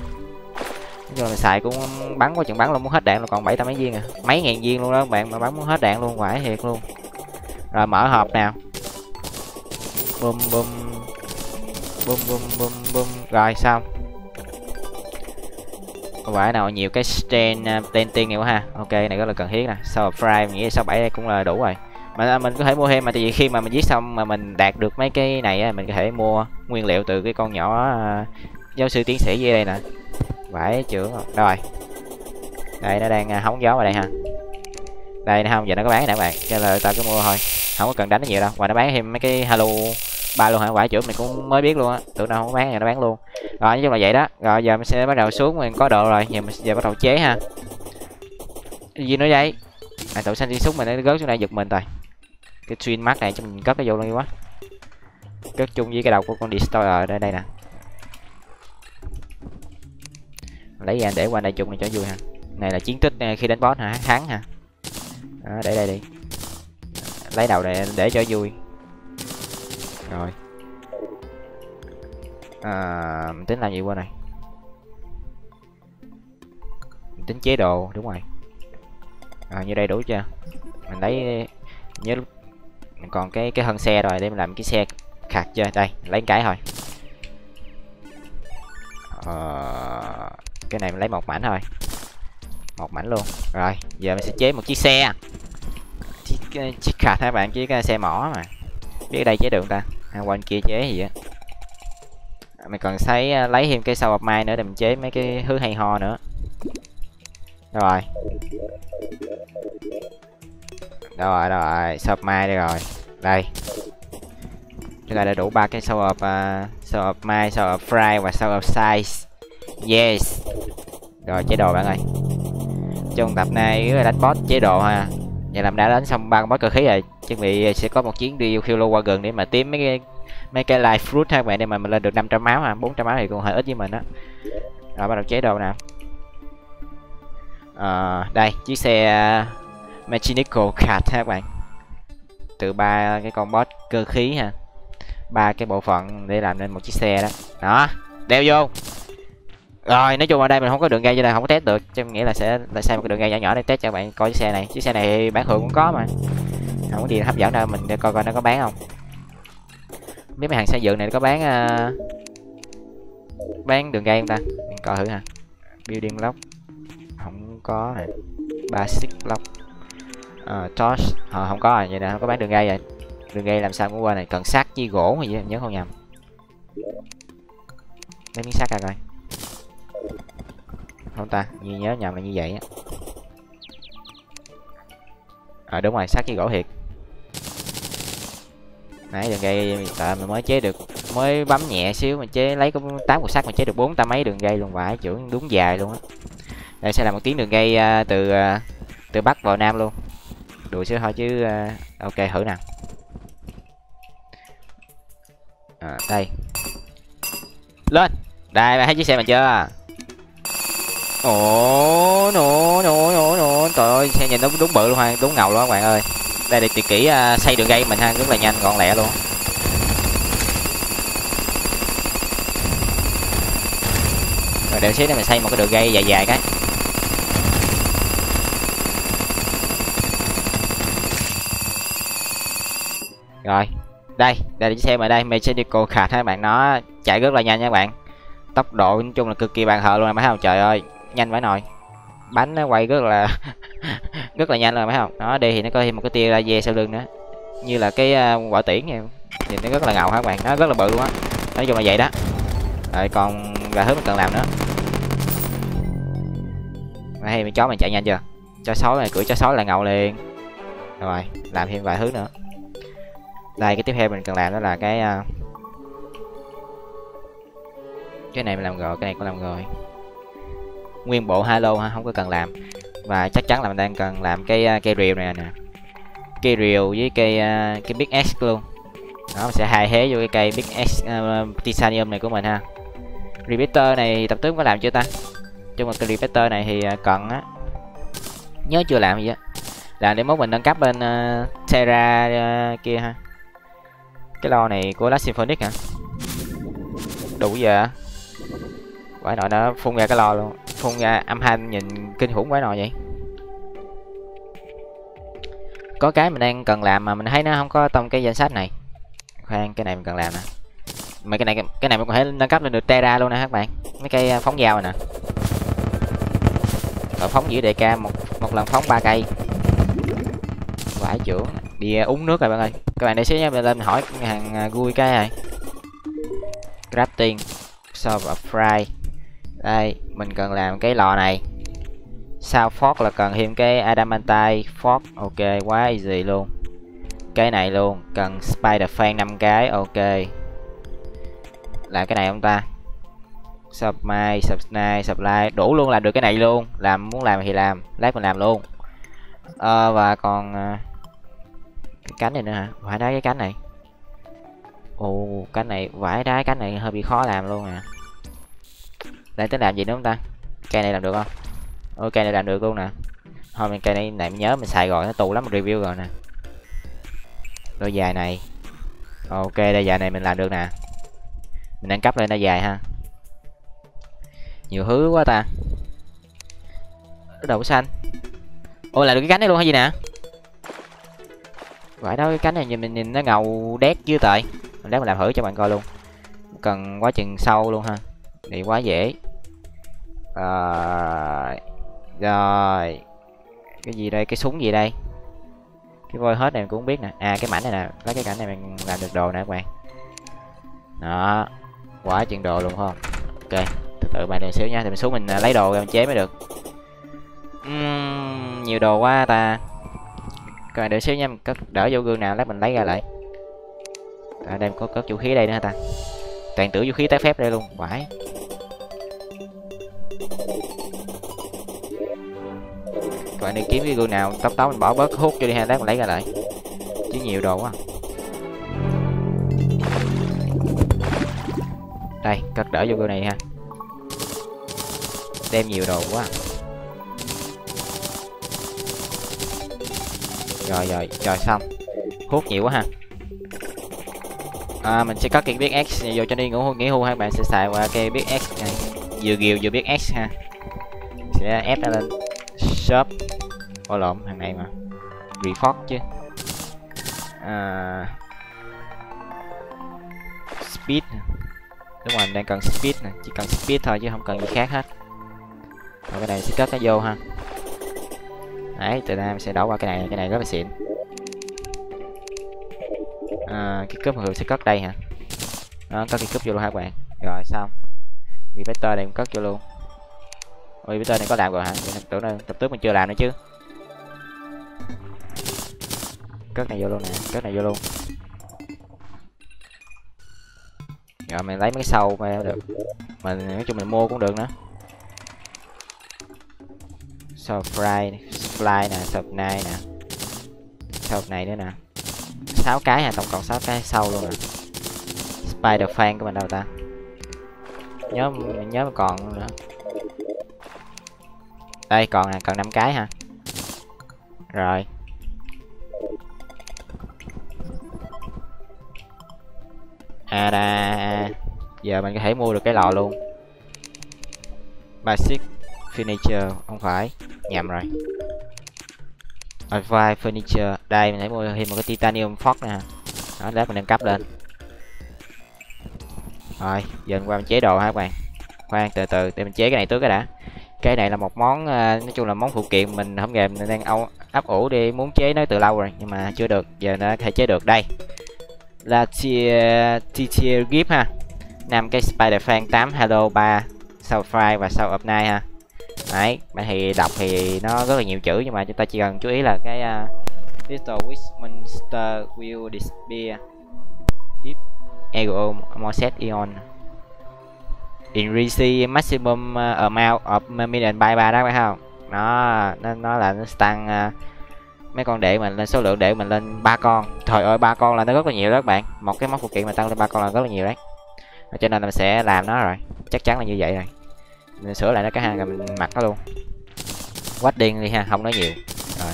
Rồi mình xài cũng bắn quá chừng bắn luôn muốn hết đạn luôn còn bảy trăm mấy viên à. Mấy ngàn viên luôn đó các bạn mà bắn muốn hết đạn luôn quải thiệt luôn. Rồi mở hộp nào. Bum bum bum bum bum bum rồi xong. quả nào nhiều cái stand tên tiên này quá ha. Ok, này rất là cần thiết nè. Sau Prime nghĩa sau bảy đây cũng là đủ rồi. Mà mình có thể mua thêm, mà tại vì khi mà mình giết xong mà mình đạt được mấy cái này á, mình có thể mua nguyên liệu từ cái con nhỏ uh, giáo sư tiến sĩ dưới đây nè. Vải chữa rồi. Đây nó đang hóng gió vào đây ha. Đây nó không, giờ nó có bán nè các bạn, cho là tao cứ mua thôi, không có cần đánh nó nhiều đâu. Và nó bán thêm mấy cái halo ba luôn hả, vải chữa mình cũng mới biết luôn á, tụi nó không bán rồi nó bán luôn. Rồi nói chung là vậy đó. Rồi giờ mình sẽ bắt đầu xuống, mình có độ rồi, giờ mình giờ bắt đầu chế ha. Gì nói vậy? À, tụi xanh đi súng mình nó gớt xuống đây giật mình rồi. Cái Twin mắt này cho mình cất cái vô luôn đi quá. Cất chung với cái đầu của con Destroyer đây đây nè. Lấy ra để qua đây chung này cho vui ha. Này là chiến tích khi đánh boss hả, thắng hả. Đó, để đây đi. Lấy đầu này để cho vui. Rồi. À, mình tính làm gì qua này? Mình tính chế độ đúng rồi. À, như đây đủ chưa? Mình lấy nhớ mình còn cái cái thân xe rồi, để mình làm cái xe khạc chưa? Đây, lấy cái thôi. À, cái này mình lấy một mảnh thôi. Một mảnh luôn. Rồi, giờ mình sẽ chế một chiếc xe. Chiếc chiếc khạc các bạn, chiếc xe mỏ mà. Biết đây chế được ta. À, quên kia chế gì á. Mình còn thấy lấy thêm cái sau bọc mai nữa để mình chế mấy cái thứ hay ho nữa. Rồi. Đâu rồi, đâu rồi, shop mai đây rồi. Đây. Chúng ta đã đủ ba cái shop of uh, shop mai, shop of fry và shop of size. Yes. Rồi chế độ bạn ơi. Trong tập này cứ đánh boss chế độ ha. Vậy làm đã đánh xong ba con boss cơ khí rồi, chuẩn bị sẽ có một chuyến đi kilo qua gần để mà tìm mấy cái mấy cái life fruit ha các bạn, để mà mình lên được năm trăm máu ha, bốn trăm máu thì còn hơi ít với mình á. Rồi bắt đầu chế độ nào. À, đây chiếc xe uh, mechanical card ha các bạn, từ ba cái con boss cơ khí ha, ba cái bộ phận để làm nên một chiếc xe đó đó, đeo vô. Rồi nói chung ở đây mình không có đường ray cho nên không có test được, cho nghĩa là sẽ là xem một cái đường ray nhỏ nhỏ để test cho các bạn coi chiếc xe này. Chiếc xe này bán thường cũng có mà không có gì hấp dẫn đâu, mình để coi coi nó có bán không. Biết mấy hàng xây dựng này nó có bán uh, bán đường ray không ta, mình coi thử ha. Building block không có này, basic lock, uh, torch à, không có rồi, vậy là không có bán đường ray rồi. Đường ray làm sao cũng qua này, cần sắt với gỗ gì đó nhớ không nhầm, lấy miếng sắt ra coi không ta, như nhớ nhầm là như vậy á. À, đúng rồi, sắt với gỗ thiệt. Nãy đường ray tại mình mới chế được, mới bấm nhẹ xíu mình chế lấy cũng tám cục sắt mà chế được bốn tám mấy đường ray luôn, vãi chưởng đúng dài luôn á. Đây sẽ là một tiếng đường ray uh, từ uh, từ bắc vào nam luôn, đùa xíu thôi chứ uh, ok thử nè. À, đây lên đây, bạn thấy chiếc xe mình chưa? Ồ nổ nổ nổ nổ, trời ơi xe nhìn đúng đúng bự luôn ha, đúng ngầu luôn các bạn ơi. Đây là tuyệt kỹ uh, xây đường ray mình ha, rất là nhanh gọn lẹ luôn. Rồi để xíu nữa mình xây một cái đường ray dài dài cái. Rồi đây, đây là chiếc xe mà đây, mechanical card các bạn, nó chạy rất là nhanh nha các bạn, tốc độ nói chung là cực kỳ bàn thờ luôn này, phải không? Trời ơi nhanh phải nồi, bánh nó quay rất là rất là nhanh rồi phải không? Nó đây thì nó có thêm một cái tia laser sau lưng nữa, như là cái quả tiễn này, nhìn nó rất là ngầu hả các bạn, nó rất là bự luôn á, nói chung là vậy đó. Rồi còn là thứ mình cần làm nữa. Hay mấy chó mình chạy nhanh chưa? Cho sói này, cửa cho sói là ngầu liền. Rồi làm thêm vài thứ nữa. Đây cái tiếp theo mình cần làm đó là cái cái này mình làm rồi, cái này cũng làm rồi. Nguyên bộ halo ha, không có cần làm. Và chắc chắn là mình đang cần làm cái cây rìu này nè, cây rìu với cây cái big X luôn. Đó mình sẽ hài hế vô cái cây big X uh, titanium này của mình ha. Repeater này tập tướng có làm chưa ta? Chung là cái repeater này thì cần á, nhớ chưa làm gì á, là để mốt mình nâng cấp bên uh, Terra uh, kia ha. Cái lo này của Last Symphonic hả? Đủ giờ quái nội nó phun ra cái lo luôn, phun ra âm thanh nhìn kinh khủng quái nội vậy. Có cái mình đang cần làm mà mình thấy nó không có trong cái danh sách này. Khoan, cái này mình cần làm nè. Mấy cái này cái này mình có thể nâng cấp lên được Terra luôn nè các bạn, mấy cây phóng dao này nè. Rồi phóng dĩa đê ca, một một lần phóng ba cây. Vãi chưởng, đi uống nước rồi bạn ơi. Các bạn để xíu nha, mình lên hỏi hàng Rui cái này. Crafting server fry. Đây, mình cần làm cái lò này. Sau fork là cần thêm cái adamantite fork. Ok, quá easy luôn. Cái này luôn, cần spider fan năm cái. Ok. Làm cái này không ta? Submine, subsnide, supply, đủ luôn, làm được cái này luôn. Làm muốn làm thì làm, lát mình làm luôn. Ờ, và còn cái cánh này nữa hả? Vãi đá cái cánh này. Ồ, cánh này, vãi đá cánh này hơi bị khó làm luôn à. Đang tính làm gì nữa không ta? Cây này làm được không? Ok, này làm được luôn nè. Thôi mình cây này nãy nhớ mình xài rồi, nó tù lắm, mình review rồi nè. Đôi dài này. Ok, đôi dài này mình làm được nè. Mình nâng cấp lên đôi dài ha. Nhiều thứ quá ta. Đậu xanh. Ôi là được cái cánh này luôn hay gì nè. Vãi đó, cái cánh này nhìn mình nhìn nó ngầu đét dữ tệ. Mình lát mình làm thử cho bạn coi luôn. Cần quá chừng sâu luôn ha. Thì quá dễ. Rồi. Rồi. Cái gì đây, cái súng gì đây? Cái voi hết này mình cũng biết nè. À cái mảnh này nè, lấy cái cảnh này mình làm được đồ nè các bạn. Đó. Quá chừng đồ luôn không? Ok. Tự bạn đợi xíu nha, thì mình xuống mình lấy đồ ra mình chế mới được. Uhm, nhiều đồ quá ta. Các bạn đợi xíu nha, mình cất đỡ vô gương nào lát mình lấy ra lại. Ở đây có cất vũ khí đây nữa ta. Toàn tử vũ khí tái phép đây luôn, vãi. Các bạn đi kiếm cái gương nào, tóc tóc mình bỏ bớt hút cho đi ha, lát mình lấy ra lại. Chứ nhiều đồ quá. Đây, cất đỡ vô gương này ha. Đem nhiều đồ quá. Rồi rồi, rồi xong. Hút nhiều quá ha. À, mình sẽ có cái biết X vô cho đi ngủ hôn nghỉ hưu, hai bạn sẽ xài qua cái biết X này. Vừa ghiều vừa biết X ha. Sẽ ép ra lên shop. Ô lộn, thằng này mà. Reforge chứ. À... Speed. Đúng rồi, mình đang cần speed nè, chỉ cần speed thôi chứ không cần gì khác hết. Rồi cái này sẽ cất nó vô ha. Đấy, từ đây mình sẽ đổ qua cái này, cái này rất là xịn. À, cái cúp mình sẽ cất đây hả? Đó, cất cái cúp vô luôn hả các bạn? Rồi xong. Repeater này mình cất vô luôn. Ôi, repeater này có làm rồi hả? Mình tưởng là tập trước mình chưa làm nữa chứ. Cất này vô luôn nè, cất này vô luôn. Rồi mình lấy mấy cái sâu mà được. Mình nói chung mình mua cũng được nữa. Sub fly, fly nè, sub nine nè, sub này nữa nè, sáu cái hả, tổng cộng sáu cái sâu luôn nè. Spider fan của mình đâu ta? Nhớ mình nhớ còn nữa. Đây còn nè, còn năm cái hả? Rồi. À đà, giờ mình có thể mua được cái lò luôn. Basic furniture không phải, nhầm rồi. Advai furniture, đây mình hãy mua thêm một cái Titanium Fox nè. Đó, lát mình nâng cấp lên. Rồi, giờ mình qua mình chế đồ ha các bạn. Khoan từ từ để mình chế cái này trước cái đã. Cái này là một món nói chung là món phụ kiện mình không gồm, mình đang âu ấp ủ đi muốn chế nó từ lâu rồi nhưng mà chưa được, giờ nó thể chế được đây. Là tier gift ha. năm cái spider fan, tám halo, ba sau fry và sau upnight ha. Đấy, bạn thì đọc thì nó rất là nhiều chữ nhưng mà chúng ta chỉ cần chú ý là cái uh, Little Westminster will disappear if ego moset ion increase maximum amount of million by ba đó phải không? Nó nó, nó là nó tăng uh, mấy con để mình lên số lượng để mình lên ba con. Trời ơi, ba con là nó rất là nhiều đó các bạn. Một cái món phụ kiện mà tăng lên ba con là rất là nhiều đấy. Cho nên là mình sẽ làm nó rồi, chắc chắn là như vậy rồi. Mình sửa lại nó cái hàng rồi mình mặc nó luôn. Quách điên đi ha, không nói nhiều. Rồi,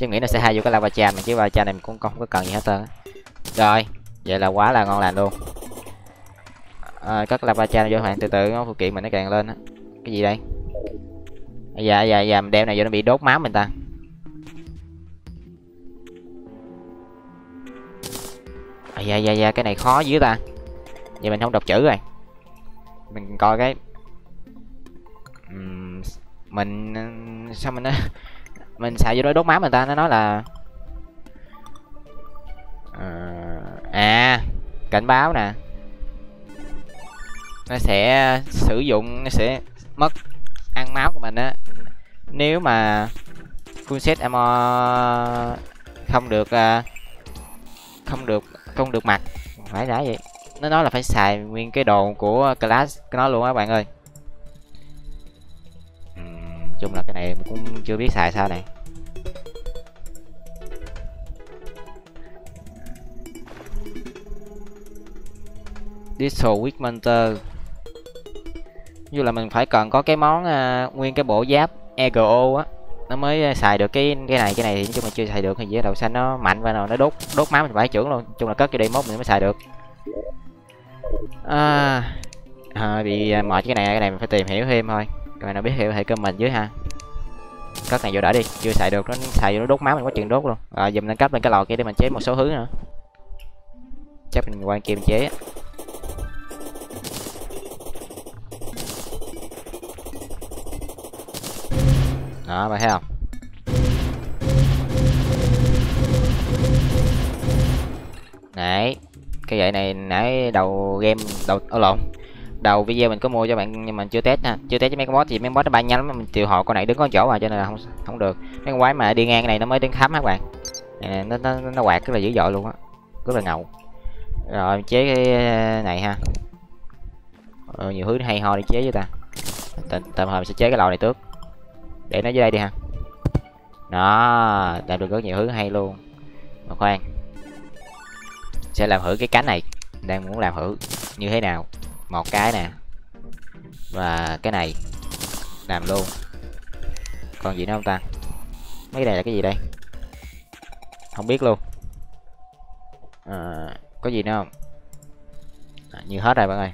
chứ nghĩ nó sẽ hay vô cái lava chan mà chứ lava chan này mình cũng không có cần gì hết trơn. Rồi, vậy là quá là ngon lành luôn. À, cất lava chan vô bạn, từ từ nó phụ kiện mình nó càng lên á. Cái gì đây? Dạ dạ dạ, mình đeo này vô nó bị đốt máu mình ta. À, dạ dạ dạ, cái này khó dữ ta. Vậy mình không đọc chữ rồi. Mình coi cái Mình sao mình mình xài vô đó đốt máu người ta, nó nói là à cảnh báo nè, nó sẽ sử dụng, nó sẽ mất ăn máu của mình á nếu mà full set ammo không được không được không được mặc, phải giả vậy. Nó nói là phải xài nguyên cái đồ của class nó luôn á bạn ơi. Uhm, chung là cái này mình cũng chưa biết xài sao này. Distur Wigmonter, như là mình phải cần có cái món uh, nguyên cái bộ giáp ego á nó mới xài được cái cái này. Cái này thì chúng mình chưa xài được, hình như đầu xanh nó mạnh và nó đốt đốt máu mình phải trưởng luôn. Chung là cất cái đây mốt mình mới xài được. À, à, bị mệt cái này, cái này mình phải tìm hiểu thêm thôi. Các bạn nào biết hiểu hãy comment dưới ha. Cất này vô đỡ đi, chưa xài được nó xài vô nó đốt máu mình có chuyện đốt luôn. Rồi à, dùm lên cấp lên cái lò kia để mình chế một số thứ nữa. Chắc mình quan kiềm chế. Đó bạn thấy không? Đấy, cái vậy này nãy đầu game đầu ở lộn đầu video mình có mua cho bạn nhưng mình chưa test ha, chưa test với mấy con boss gì, mấy boss nó bay nhanh lắm, mình chịu họ con này đứng có chỗ mà cho nên là không không được. Mấy con quái mà đi ngang cái này nó mới đến khám các bạn. Này, nó nó nó quạt rất là dữ dội luôn á, rất là ngầu. Rồi chế cái này ha. Ờ, nhiều thứ hay ho để chế với ta. Tạm thời mình sẽ chế cái lò này trước. Để nó dưới đây đi ha. Đó, làm được rất nhiều thứ hay luôn. Mà khoan, sẽ làm thử cái cánh này. Đang muốn làm thử như thế nào. Một cái nè. Và cái này làm luôn. Còn gì nữa không ta? Mấy cái này là cái gì đây? Không biết luôn. À, có gì nữa không? À, như hết rồi bạn ơi.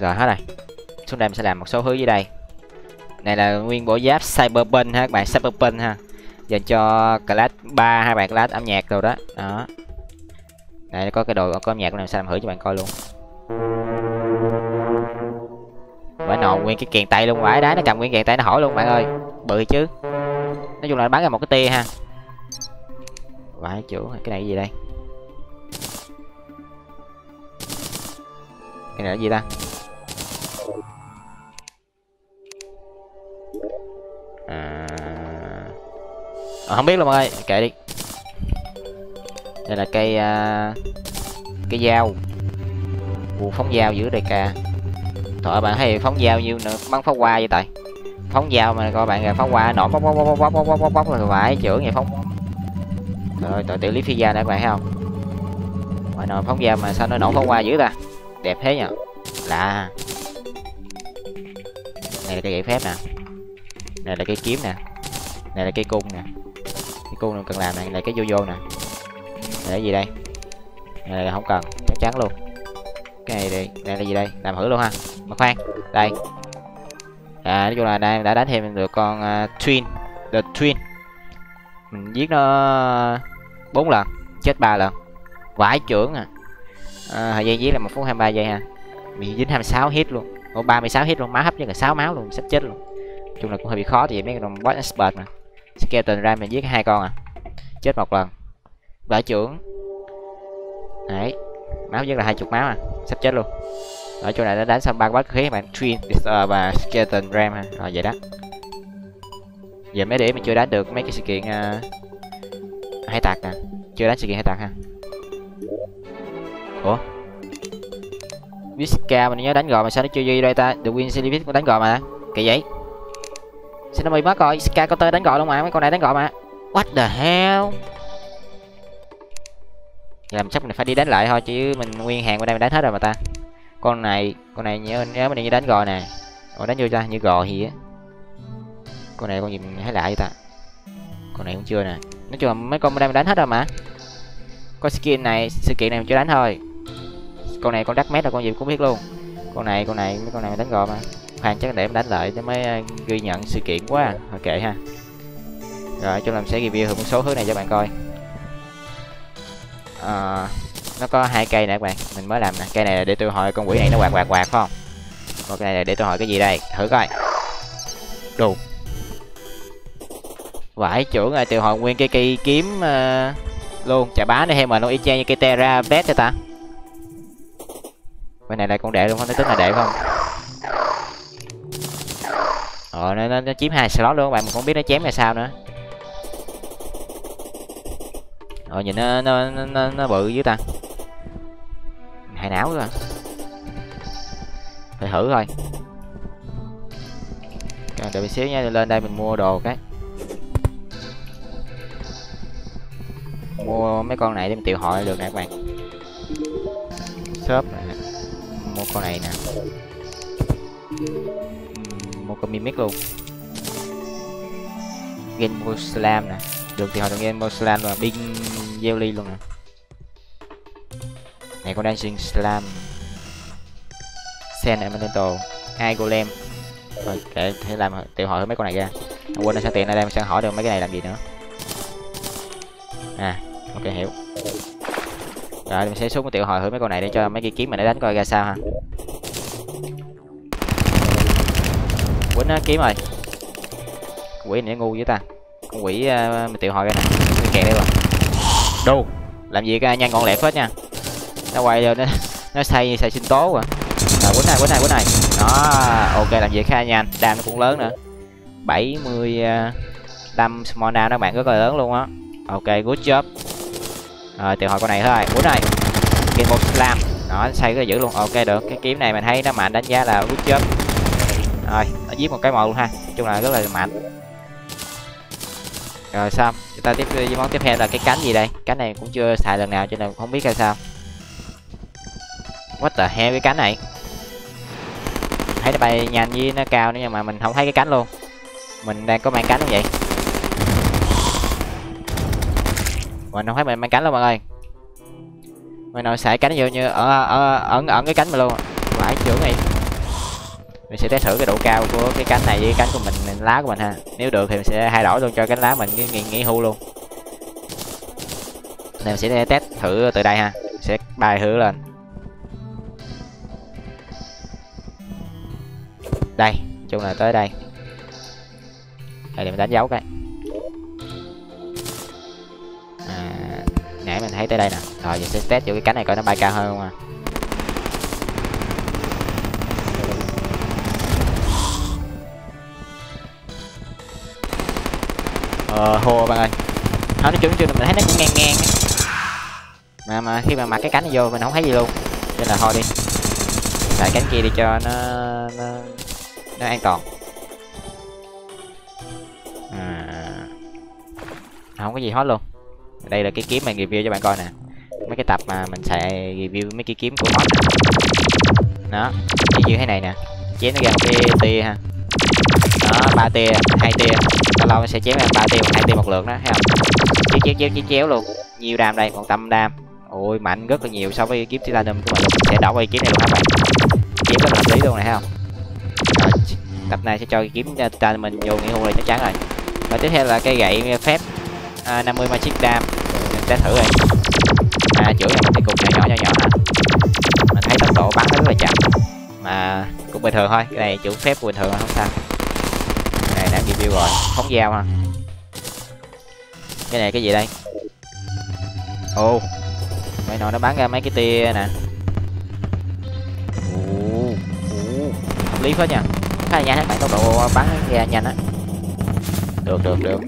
Giờ hết rồi. Xuống đây mình sẽ làm một số thứ dưới đây. Này là nguyên bộ giáp Cyberpin ha các bạn, Cyberpin ha. Dành cho class ba hai bạn, class âm nhạc rồi đó. Đó. Đây có cái đồ có âm nhạc này mình sẽ làm thử cho bạn coi luôn. Vãi nồi nguyên cái kèn tay luôn, vãi đá nó cầm nguyên kèn tay nó hỏi luôn bạn ơi. Bự chứ. Nói chung là bắn ra một cái tia ha. Vãi chưởng, cái này cái gì đây? Cái này là gì ta? À... Ờ, không biết luôn mọi ơi, kệ đi. Đây là cây uh... cây dao, vụ phóng dao giữa đại ca. Thôi bạn thấy phóng dao nhiêu nữa, bắn pháo hoa vậy tại. Phóng dao mà coi bạn pháo hoa nổ bóc bóc bóc bóc bóc bóc bóc là phải chữa vậy phóng. Rồi tội tiểu lý phi gia này các bạn thấy không? Ngoài nồi phóng dao mà sao nó nổ pháo hoa dữ ta? Đẹp thế nhỉ? Lạ. Này là cái giải phép nè. Này là cây kiếm nè, này là cây cung nè, cái cung này cần làm này, này cái vô vô nè, này là gì đây, này là không cần chắc chắn luôn. Cái này đi, này là gì đây, làm thử luôn ha. Mà khoan, đây, à nói chung là đây đã đánh thêm được con uh, twin, the twin, mình giết nó bốn lần, chết ba lần, vãi chưởng à. À thời gian giết là một phút hai mươi ba giây ha, bị dính hai mươi sáu hit luôn, có ba mươi sáu hit luôn, máu hấp với cả sáu máu luôn, sắp chết luôn. Chung là cũng hơi bị khó thì mấy con boss expert mà. Skeletron Prime mình giết hai con à. Chết một lần. Vãi chưởng. Đấy. Máu rất là hai chục máu à, sắp chết luôn. Nói chung là đã đánh xong ba boss khí các bạn, Twin, Distur và Skeletron Prime ha. Rồi vậy đó. Giờ mấy điểm mình chưa đánh được mấy cái sự kiện uh, hải tặc nè. Chưa đánh sự kiện hải tặc ha. Ủa? Visca mình nhớ đánh rồi mà sao nó chưa vô đây ta? The Win Series cũng đánh rồi mà. Kỳ vậy. Xin nó bị mất rồi, Sky có tới đánh gọi luôn mà, mấy con này đánh gọi mà. What the hell. Làm chắc mình phải đi đánh lại thôi chứ mình nguyên hàng qua đây mình đánh hết rồi mà ta. Con này, con này nhớ nhớ mình đi đánh gọi nè. Ủa đánh vô ra như gọi gì á. Con này con gì mình thấy lạ vậy ta. Con này cũng chưa nè. Nói chung là mấy con bên đây mình đánh hết rồi mà. Con skin này, sự kiện này mình chưa đánh thôi. Con này con đắt mét là con gì cũng biết luôn. Con này, con này, mấy con này mình đánh gọi mà. Khoan chắc để em đánh lại cho mới ghi nhận sự kiện quá. Thôi kệ ha. Rồi cho làm sẽ review một số thứ này cho bạn coi. À, nó có hai cây nè các bạn, mình mới làm nè. Cây này là để tiêu hồi con quỷ này nó quạt quạt quạt phải không? Còn cái này là để tôi hỏi cái gì đây, thử coi. Đù. Vãi trưởng ơi, từ hồi nguyên cái cây kiếm uh, luôn, chà bá nữa hay mà nó y chang như cái Terra Best cho ta. Cái này là con đệ luôn không? Nó tính là đệ không? Ờ, nó, nó, nó chiếm hai slot luôn các bạn, mình không biết nó chém là sao nữa. Ờ, nhìn nó nó, nó, nó, nó bự dưới ta. Hại não rồi. Phải thử thôi. Rồi, đợi một xíu nha, lên đây mình mua đồ cái. Mua mấy con này để mình triệu hồi được nè các bạn. Shop này, mua con này nè, mua con Mimic luôn. Gem mua slam nè, được triệu hồi được Gem mua slam và pin jelly luôn nè. Này con dancing slam, sen elemental, hai golem. Rồi để thế làm triệu hồi mấy con này ra. Không quên nó sẽ tiền ở đây, mình sẽ hỏi được mấy cái này làm gì nữa. À, ok hiểu. Rồi mình sẽ xuống cái tiểu hồi thử mấy con này để cho mấy cái kiếm mình để đánh coi ra sao ha. Quýnh nó kiếm rồi. Quỷ này ngu với ta. Con quỷ uh, mình tiểu hồi cái này. Kẹt đây rồi. Đu. Làm gì cái nhanh gọn lẹ phết nha. Nó quay vô nó nó xây xây sinh tố rồi. Rồi quýnh này, quýnh này, quýnh này. Đó, ok làm gì khá nhanh, đam nó cũng lớn nữa. bảy mươi đam small down đó bạn, rất là lớn luôn á. Ok, good job. Rồi, tiểu hồi con này thôi. Bốn này. Game một slam. Đó, xây cái giữ luôn. Ok được. Cái kiếm này mình thấy nó mạnh, đánh giá là good job. Rồi, nó giết một cái mồi luôn ha. Nói chung là rất là mạnh. Rồi xong, chúng ta tiếp với món tiếp theo là cái cánh gì đây? Cánh này cũng chưa xài lần nào cho nên không biết ra sao. What the hell cái cánh này. Thấy nó bay nhanh với nó cao nữa nhưng mà mình không thấy cái cánh luôn. Mình đang có mang cánh không vậy? Mình không thấy mình mang cánh luôn mọi người. Mình nội xài cánh vô như ở ở ẩn ẩn cái cánh mình luôn. Vãi trưởng này. Mình sẽ test thử cái độ cao của cái cánh này với cái cánh của mình, mình lá của mình ha. Nếu được thì mình sẽ thay đổi luôn cho cánh lá mình nghỉ nghỉ hưu luôn. Nên mình sẽ test thử từ đây ha. Mình sẽ bay thử lên. Đây, chung là tới đây. Đây để mình đánh dấu cái. Nãy mình thấy tới đây nè, rồi giờ sẽ test vô cái cánh này coi nó bay cao hơn không à. Ờ hô bạn ơi, không nó chưa chưa mình thấy nó cũng ngang ngang mà mà khi mà mặc cái cánh này vô mình không thấy gì luôn, nên là thôi đi xài cánh kia đi cho nó nó, nó an toàn. À, không có gì hết luôn. Đây là cái kiếm mình review cho bạn coi nè, mấy cái tập mà mình sẽ review mấy cái kiếm của nó. Đó, như thế này nè, chém nó ra một cái tia ha. Đó, ba tia, hai tia, lâu lâu nó sẽ chém ra ba tia, hai tia một lượt đó, thấy không? Chéo chéo chéo chéo chéo luôn, nhiều đam đây, còn tâm đam, ôi mạnh rất là nhiều so với kiếm Titanium của mình. Sẽ đổi qua kiếm này luôn các bạn, kiếm rất là hợp lý luôn này, thấy không? Rồi, tập này sẽ cho kiếm Titanium mình vô nghỉ hưu này chắc chắn rồi. Và tiếp theo là cây gậy phép. À, năm mươi magic dam mình sẽ thử đây. À, chữa một cái cục nhỏ nhỏ nhỏ nhỏ ha. Mình thấy tốc độ bắn nó rất là chậm mà cũng bình thường thôi, cái này chữa phép bình thường không sao. Cái này đã review rồi, phóng dao ha. Cái này cái gì đây? Ồ, mấy nồi nó bắn ra mấy cái tia nè. Ồ, hợp lý phết nha, khá là nhanh các bạn, tốc độ bắn ra nhanh á. Được được được.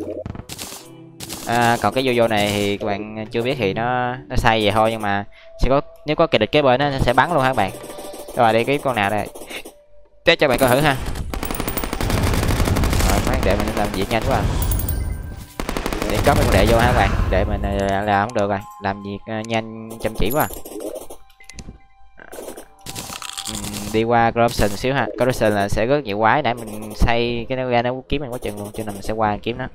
À, còn cái video này thì các bạn chưa biết thì nó nó sai vậy thôi, nhưng mà sẽ có, nếu có kẻ địch kế bên nó sẽ bắn luôn ha các bạn. Rồi đi kiếm con nào đây, test cho bạn coi thử ha. Rồi khoan để mình làm việc nhanh quá à. Để có mấy con đệ vô ha các bạn, để mình làm không được rồi, làm việc nhanh chăm chỉ quá. Uhm, đi qua corruption một xíu ha, corruption là sẽ rất nhiều quái, nãy mình xây cái nó ra nó kiếm mình quá chừng luôn, cho nên mình sẽ qua kiếm nó.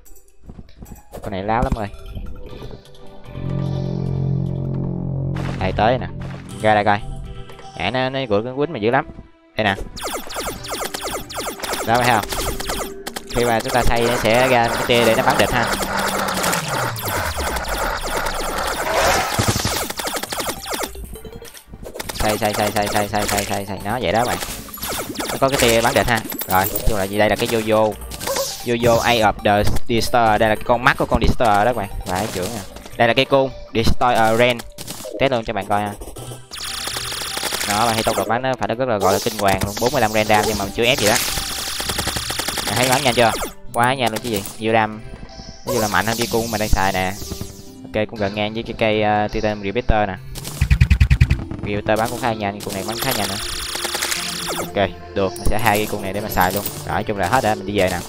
Con này láo lắm rồi. Đây tới nè, ra đây coi. Nãy nó nó gửi cái quýnh mà dữ lắm. Đây nè. Đó thấy không? Khi mà chúng ta xây nó sẽ ra cái tia để nó bắn địch ha. Xây xây xây xây xây xây xây xây nó vậy đó bạn. Có cái tia bắn địch ha. Rồi, chung là gì đây là cái Jojo. Jojo Eye of the Distur, đây là cái con mắt của con Distur đó các bạn. Phải chữa nè. Đây là cái cung Destroyer ren. Test luôn cho bạn coi ha. Đó, bạn thấy tốc độ bắn nó phải nó rất là gọi là kinh hoàng luôn, bốn mươi lăm random nhưng mà mình chưa ép gì đó. Bạn thấy bắn nhanh chưa? Quá nhanh luôn chứ gì. Nhiều đam. Nó là mạnh hơn cái cung mình đang xài nè. Ok, cũng gần ngang với cái cây uh, Titanium Repeater nè. Repeater bắn cũng khá nhanh, cung này bắn khá nhanh nữa. Ok, được, mình sẽ hai cái cung này để mà xài luôn. Rồi, nói chung là hết rồi, mình đi về nè.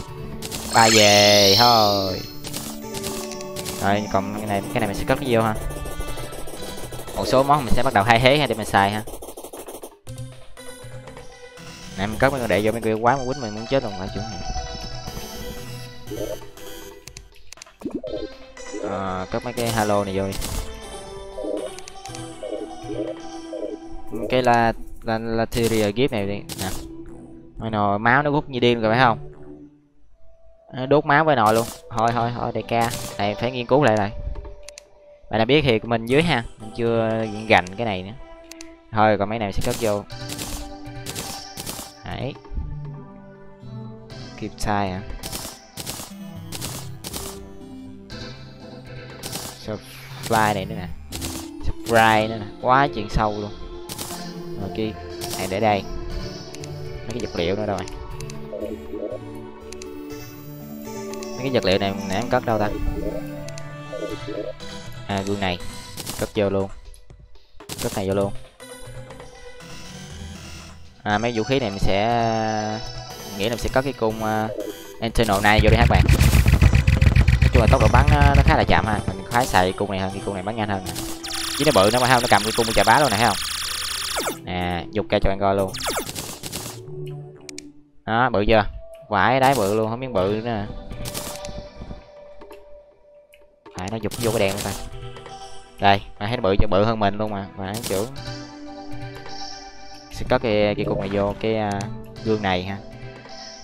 Bay về thôi. Rồi, còn cái này cái này mình sẽ cất nó vô ha. Một số món mình sẽ bắt đầu thay thế ha để mình xài ha. Nè mình cất mấy con đệ vô mấy kia quá mà quýnh mình muốn chết luôn phải chuẩn này. À, cất mấy cái halo này vô đi. Cái là là là Terraria gift này đi nè. Mấy nồi máu nó hút như điên rồi phải không? Đốt máu với nồi luôn. Thôi thôi thôi đại ca, này phải nghiên cứu lại rồi. Bạn đã biết thì mình dưới ha, mình chưa diện gành cái này nữa. Thôi còn mấy này sẽ cất vô. Đấy. Kịp sai hả? Supply này nữa nè. Supply nữa nè, quá chuyện sâu luôn. Rồi kia này để đây. Mấy cái vật liệu nữa đâu rồi. Mấy cái vật liệu này nãy em cất đâu ta? À, gương này cất vô luôn, cất này vô luôn. À, mấy vũ khí này mình sẽ nghĩ là mình sẽ cất cái cung uh, Eternal này vô đi các bạn. Nói chung là tốc độ bắn nó, nó khá là chậm ha, mình khá xài cung này hơn, cái cung này bắn nhanh hơn nè. Chứ nó bự nó mà không, nó cầm cái cung chà bá luôn này thấy không? Nè, dục ra cho bạn coi luôn. Đó, bự chưa? Vãi đáy bự luôn, không biết bự nữa nè. À, nó dục vô cái đèn luôn ta. Đây, mà thấy nó bự cho bự hơn mình luôn mà, mà chữ. Sẽ cất cái cái cục này vô cái uh, gương này ha.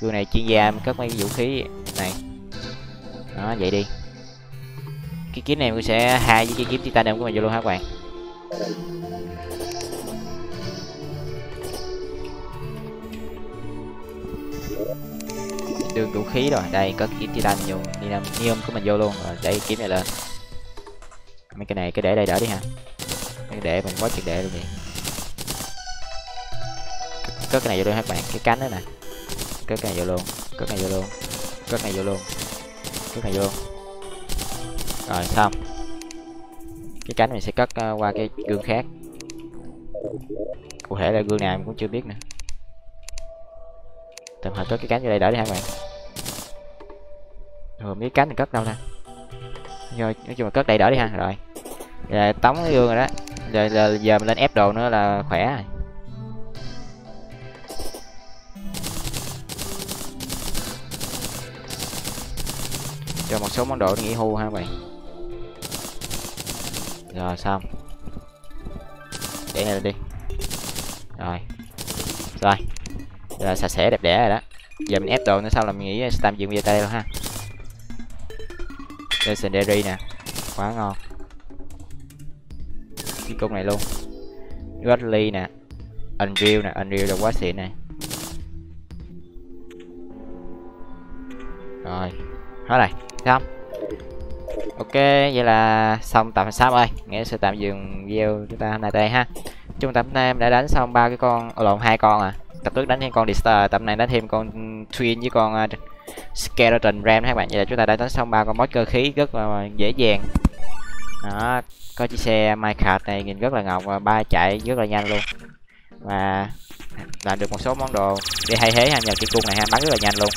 Gương này chuyên gia cất mấy cái vũ khí này. Đó, vậy đi. Cái kiếm này mình sẽ hai với cái kiếm Titanium của mình vô luôn ha các bạn. Đường vũ khí rồi, đây có kiếm Titanium nhiều Titanium của mình vô luôn rồi, để kiếm này lên. Mấy cái này cái để đây đỡ đi ha. Mấy cái để mình quá chuyện để luôn đi. Cất cái này vô luôn các bạn, cái cánh đó nè. Cất cái này vô luôn, cất này vô luôn, cất này vô luôn, cất này vô luôn. Rồi xong. Cái cánh mình sẽ cất uh, qua cái gương khác. Cụ thể là gương nào mình cũng chưa biết nữa. Tạm thời cất cái cánh vô đây đỡ đi ha các bạn. Rồi mấy cánh thì cất đâu ra. Rồi nói chung là cất đây đỡ đi ha. Rồi giờ tống cái gương rồi đó. Giờ, giờ giờ mình lên ép đồ nữa là khỏe rồi. Cho một số món đồ nghỉ hưu ha các bạn. Rồi xong. Để này đi. Rồi. Rồi. Giờ sạch sẽ đẹp đẽ rồi đó. Giờ mình ép đồ nữa sau là mình nghĩ spam dựng về tay luôn ha. Legendary nè, quá ngon. Cái cung này luôn. Godly nè, Unreal nè, Unreal là quá xịn này. Rồi, hết rồi, xong. Ok, vậy là xong tạm sắp ơi, nghĩa sẽ tạm dừng video chúng ta hôm nay đây ha. Chúng ta hôm nay em đã đánh xong ba cái con, oh, lộn hai con à. Tập trước đánh thêm con Distur, tập này đánh thêm con Twin với con uh, Skeletron Prime các bạn. Vậy là chúng ta đã đánh xong ba con boss cơ khí rất là dễ dàng. Đó, có chiếc xe Michael này nhìn rất là ngọc và ba chạy rất là nhanh luôn. Và làm được một số món đồ để thay thế ha, nhờ cái cung này ha, bắn rất là nhanh luôn.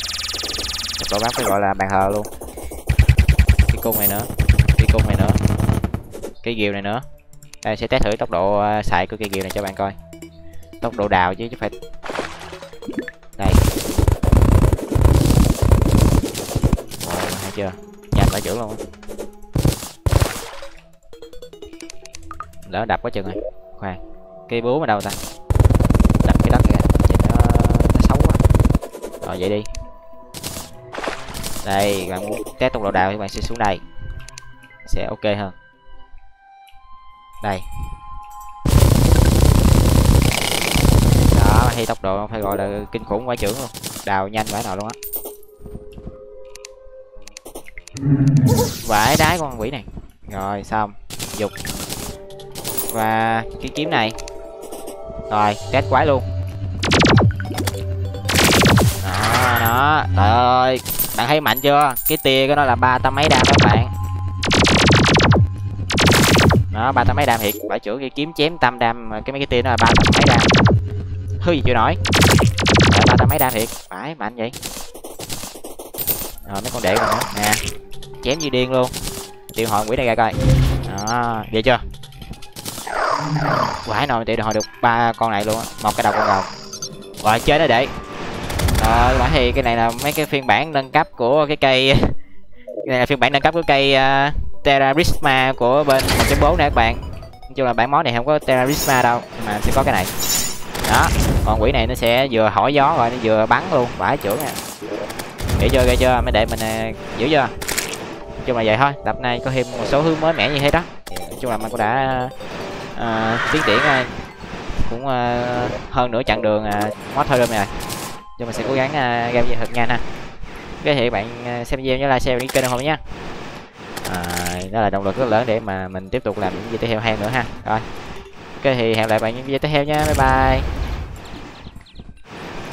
Tốc độ bắn phải gọi là bàn thờ luôn. Cái cung này nữa, cái cung này nữa, cái ghìu này nữa. Đây sẽ test thử tốc độ xài của cái ghìu này cho bạn coi. Tốc độ đào chứ chứ phải. Đây. Rồi, hay chưa? Nhanh phải chữ luôn. Lỡ đập quá chừng rồi. Khoan. Cây búa mà đâu ta? Đập cái đất kìa. Nó, nó xấu quá. Rồi vậy đi. Đây, bạn muốn test tốc độ đào thì bạn sẽ xuống đây. Sẽ ok hơn. Đây. thì tốc độ phải gọi là kinh khủng quá trưởng luôn, đào nhanh vãi nào luôn á. Vãi đái con quỷ này. Rồi xong, dục. Và cái kiếm này. Rồi, test quái luôn. Đó, đó. Trời ơi, bạn thấy mạnh chưa? Cái tia của nó là ba trăm mấy đam các bạn. Đó, ba trăm mấy đam thiệt. Vãi trưởng cái kiếm chém tam đam, cái mấy cái tia nó là ba trăm mấy đam. Thứ gì chịu nổi. Rồi, ba trăm mấy đam thiệt. Vãi mạnh vậy. Rồi mấy con đệ còn nữa nè, chém như điên luôn. Triệu hồi quỷ này ra coi. Đó, vậy chưa? Quái nào triệu hồi được ba con này luôn á, một cái đầu con rồng. Rồi chơi nó đệ. Ờ, bởi thì cái này là mấy cái phiên bản nâng cấp của cái cây cái này là phiên bản nâng cấp của cây uh, Terraprisma của bên một chấm bốn nè các bạn. Nói chung là bản món này không có Terraprisma đâu, mà sẽ có cái này. Đó, còn quỷ này nó sẽ vừa hỏi gió rồi nó vừa bắn luôn, vãi chưởng nè. Để chơi ra chưa, mấy đệ mình à, giữ chưa? Nói chung là vậy thôi, tập này có thêm một số hướng mới mẻ như thế đó. Nói chung là mình cũng đã à, tiến triển à, cũng à, hơn nửa chặng đường à, mod thôi rồi này. Nhưng mình sẽ cố gắng à, game thật nhanh ha. Cái thì các bạn xem video nhớ like, share và đăng ký kênh không nhé. À, đó là động lực rất lớn để mà mình tiếp tục làm những video tiếp theo hay nữa ha. Rồi. Cái thì hẹn lại bạn những video tiếp theo nha. Bye bye.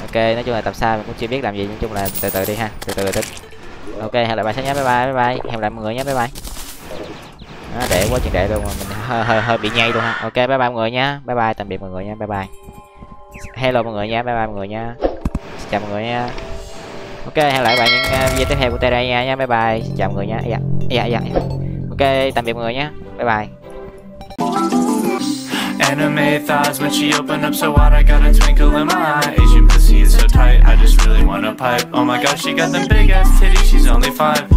Ok, nói chung là tập xa mình cũng chưa biết làm gì, nói chung là từ từ đi ha, từ từ tính. Ok, hẹn lại bạn sẽ nhé, bye bye, bye bye, hẹn lại mọi người nhé, bye bye. Đó, để quá chuyện đệ luôn mà mình hơi, hơi, hơi bị nhây luôn ha. Ok, bye bye mọi người nha, bye bye, tạm biệt mọi người nha, bye bye. Hello mọi người nha, bye bye mọi người nha, xin chào mọi người nha. Ok, hẹn lại bạn những video tiếp theo của Terraria nha, bye bye, xin chào mọi người nha, dạ, dạ, dạ. Ok, tạm biệt mọi người nha, bye bye. Anime thighs when she opened up so wide, I got a twinkle in my eye. Asian pussy is so tight, I just really wanna pipe. Oh my gosh, she got them big ass titties, she's only five.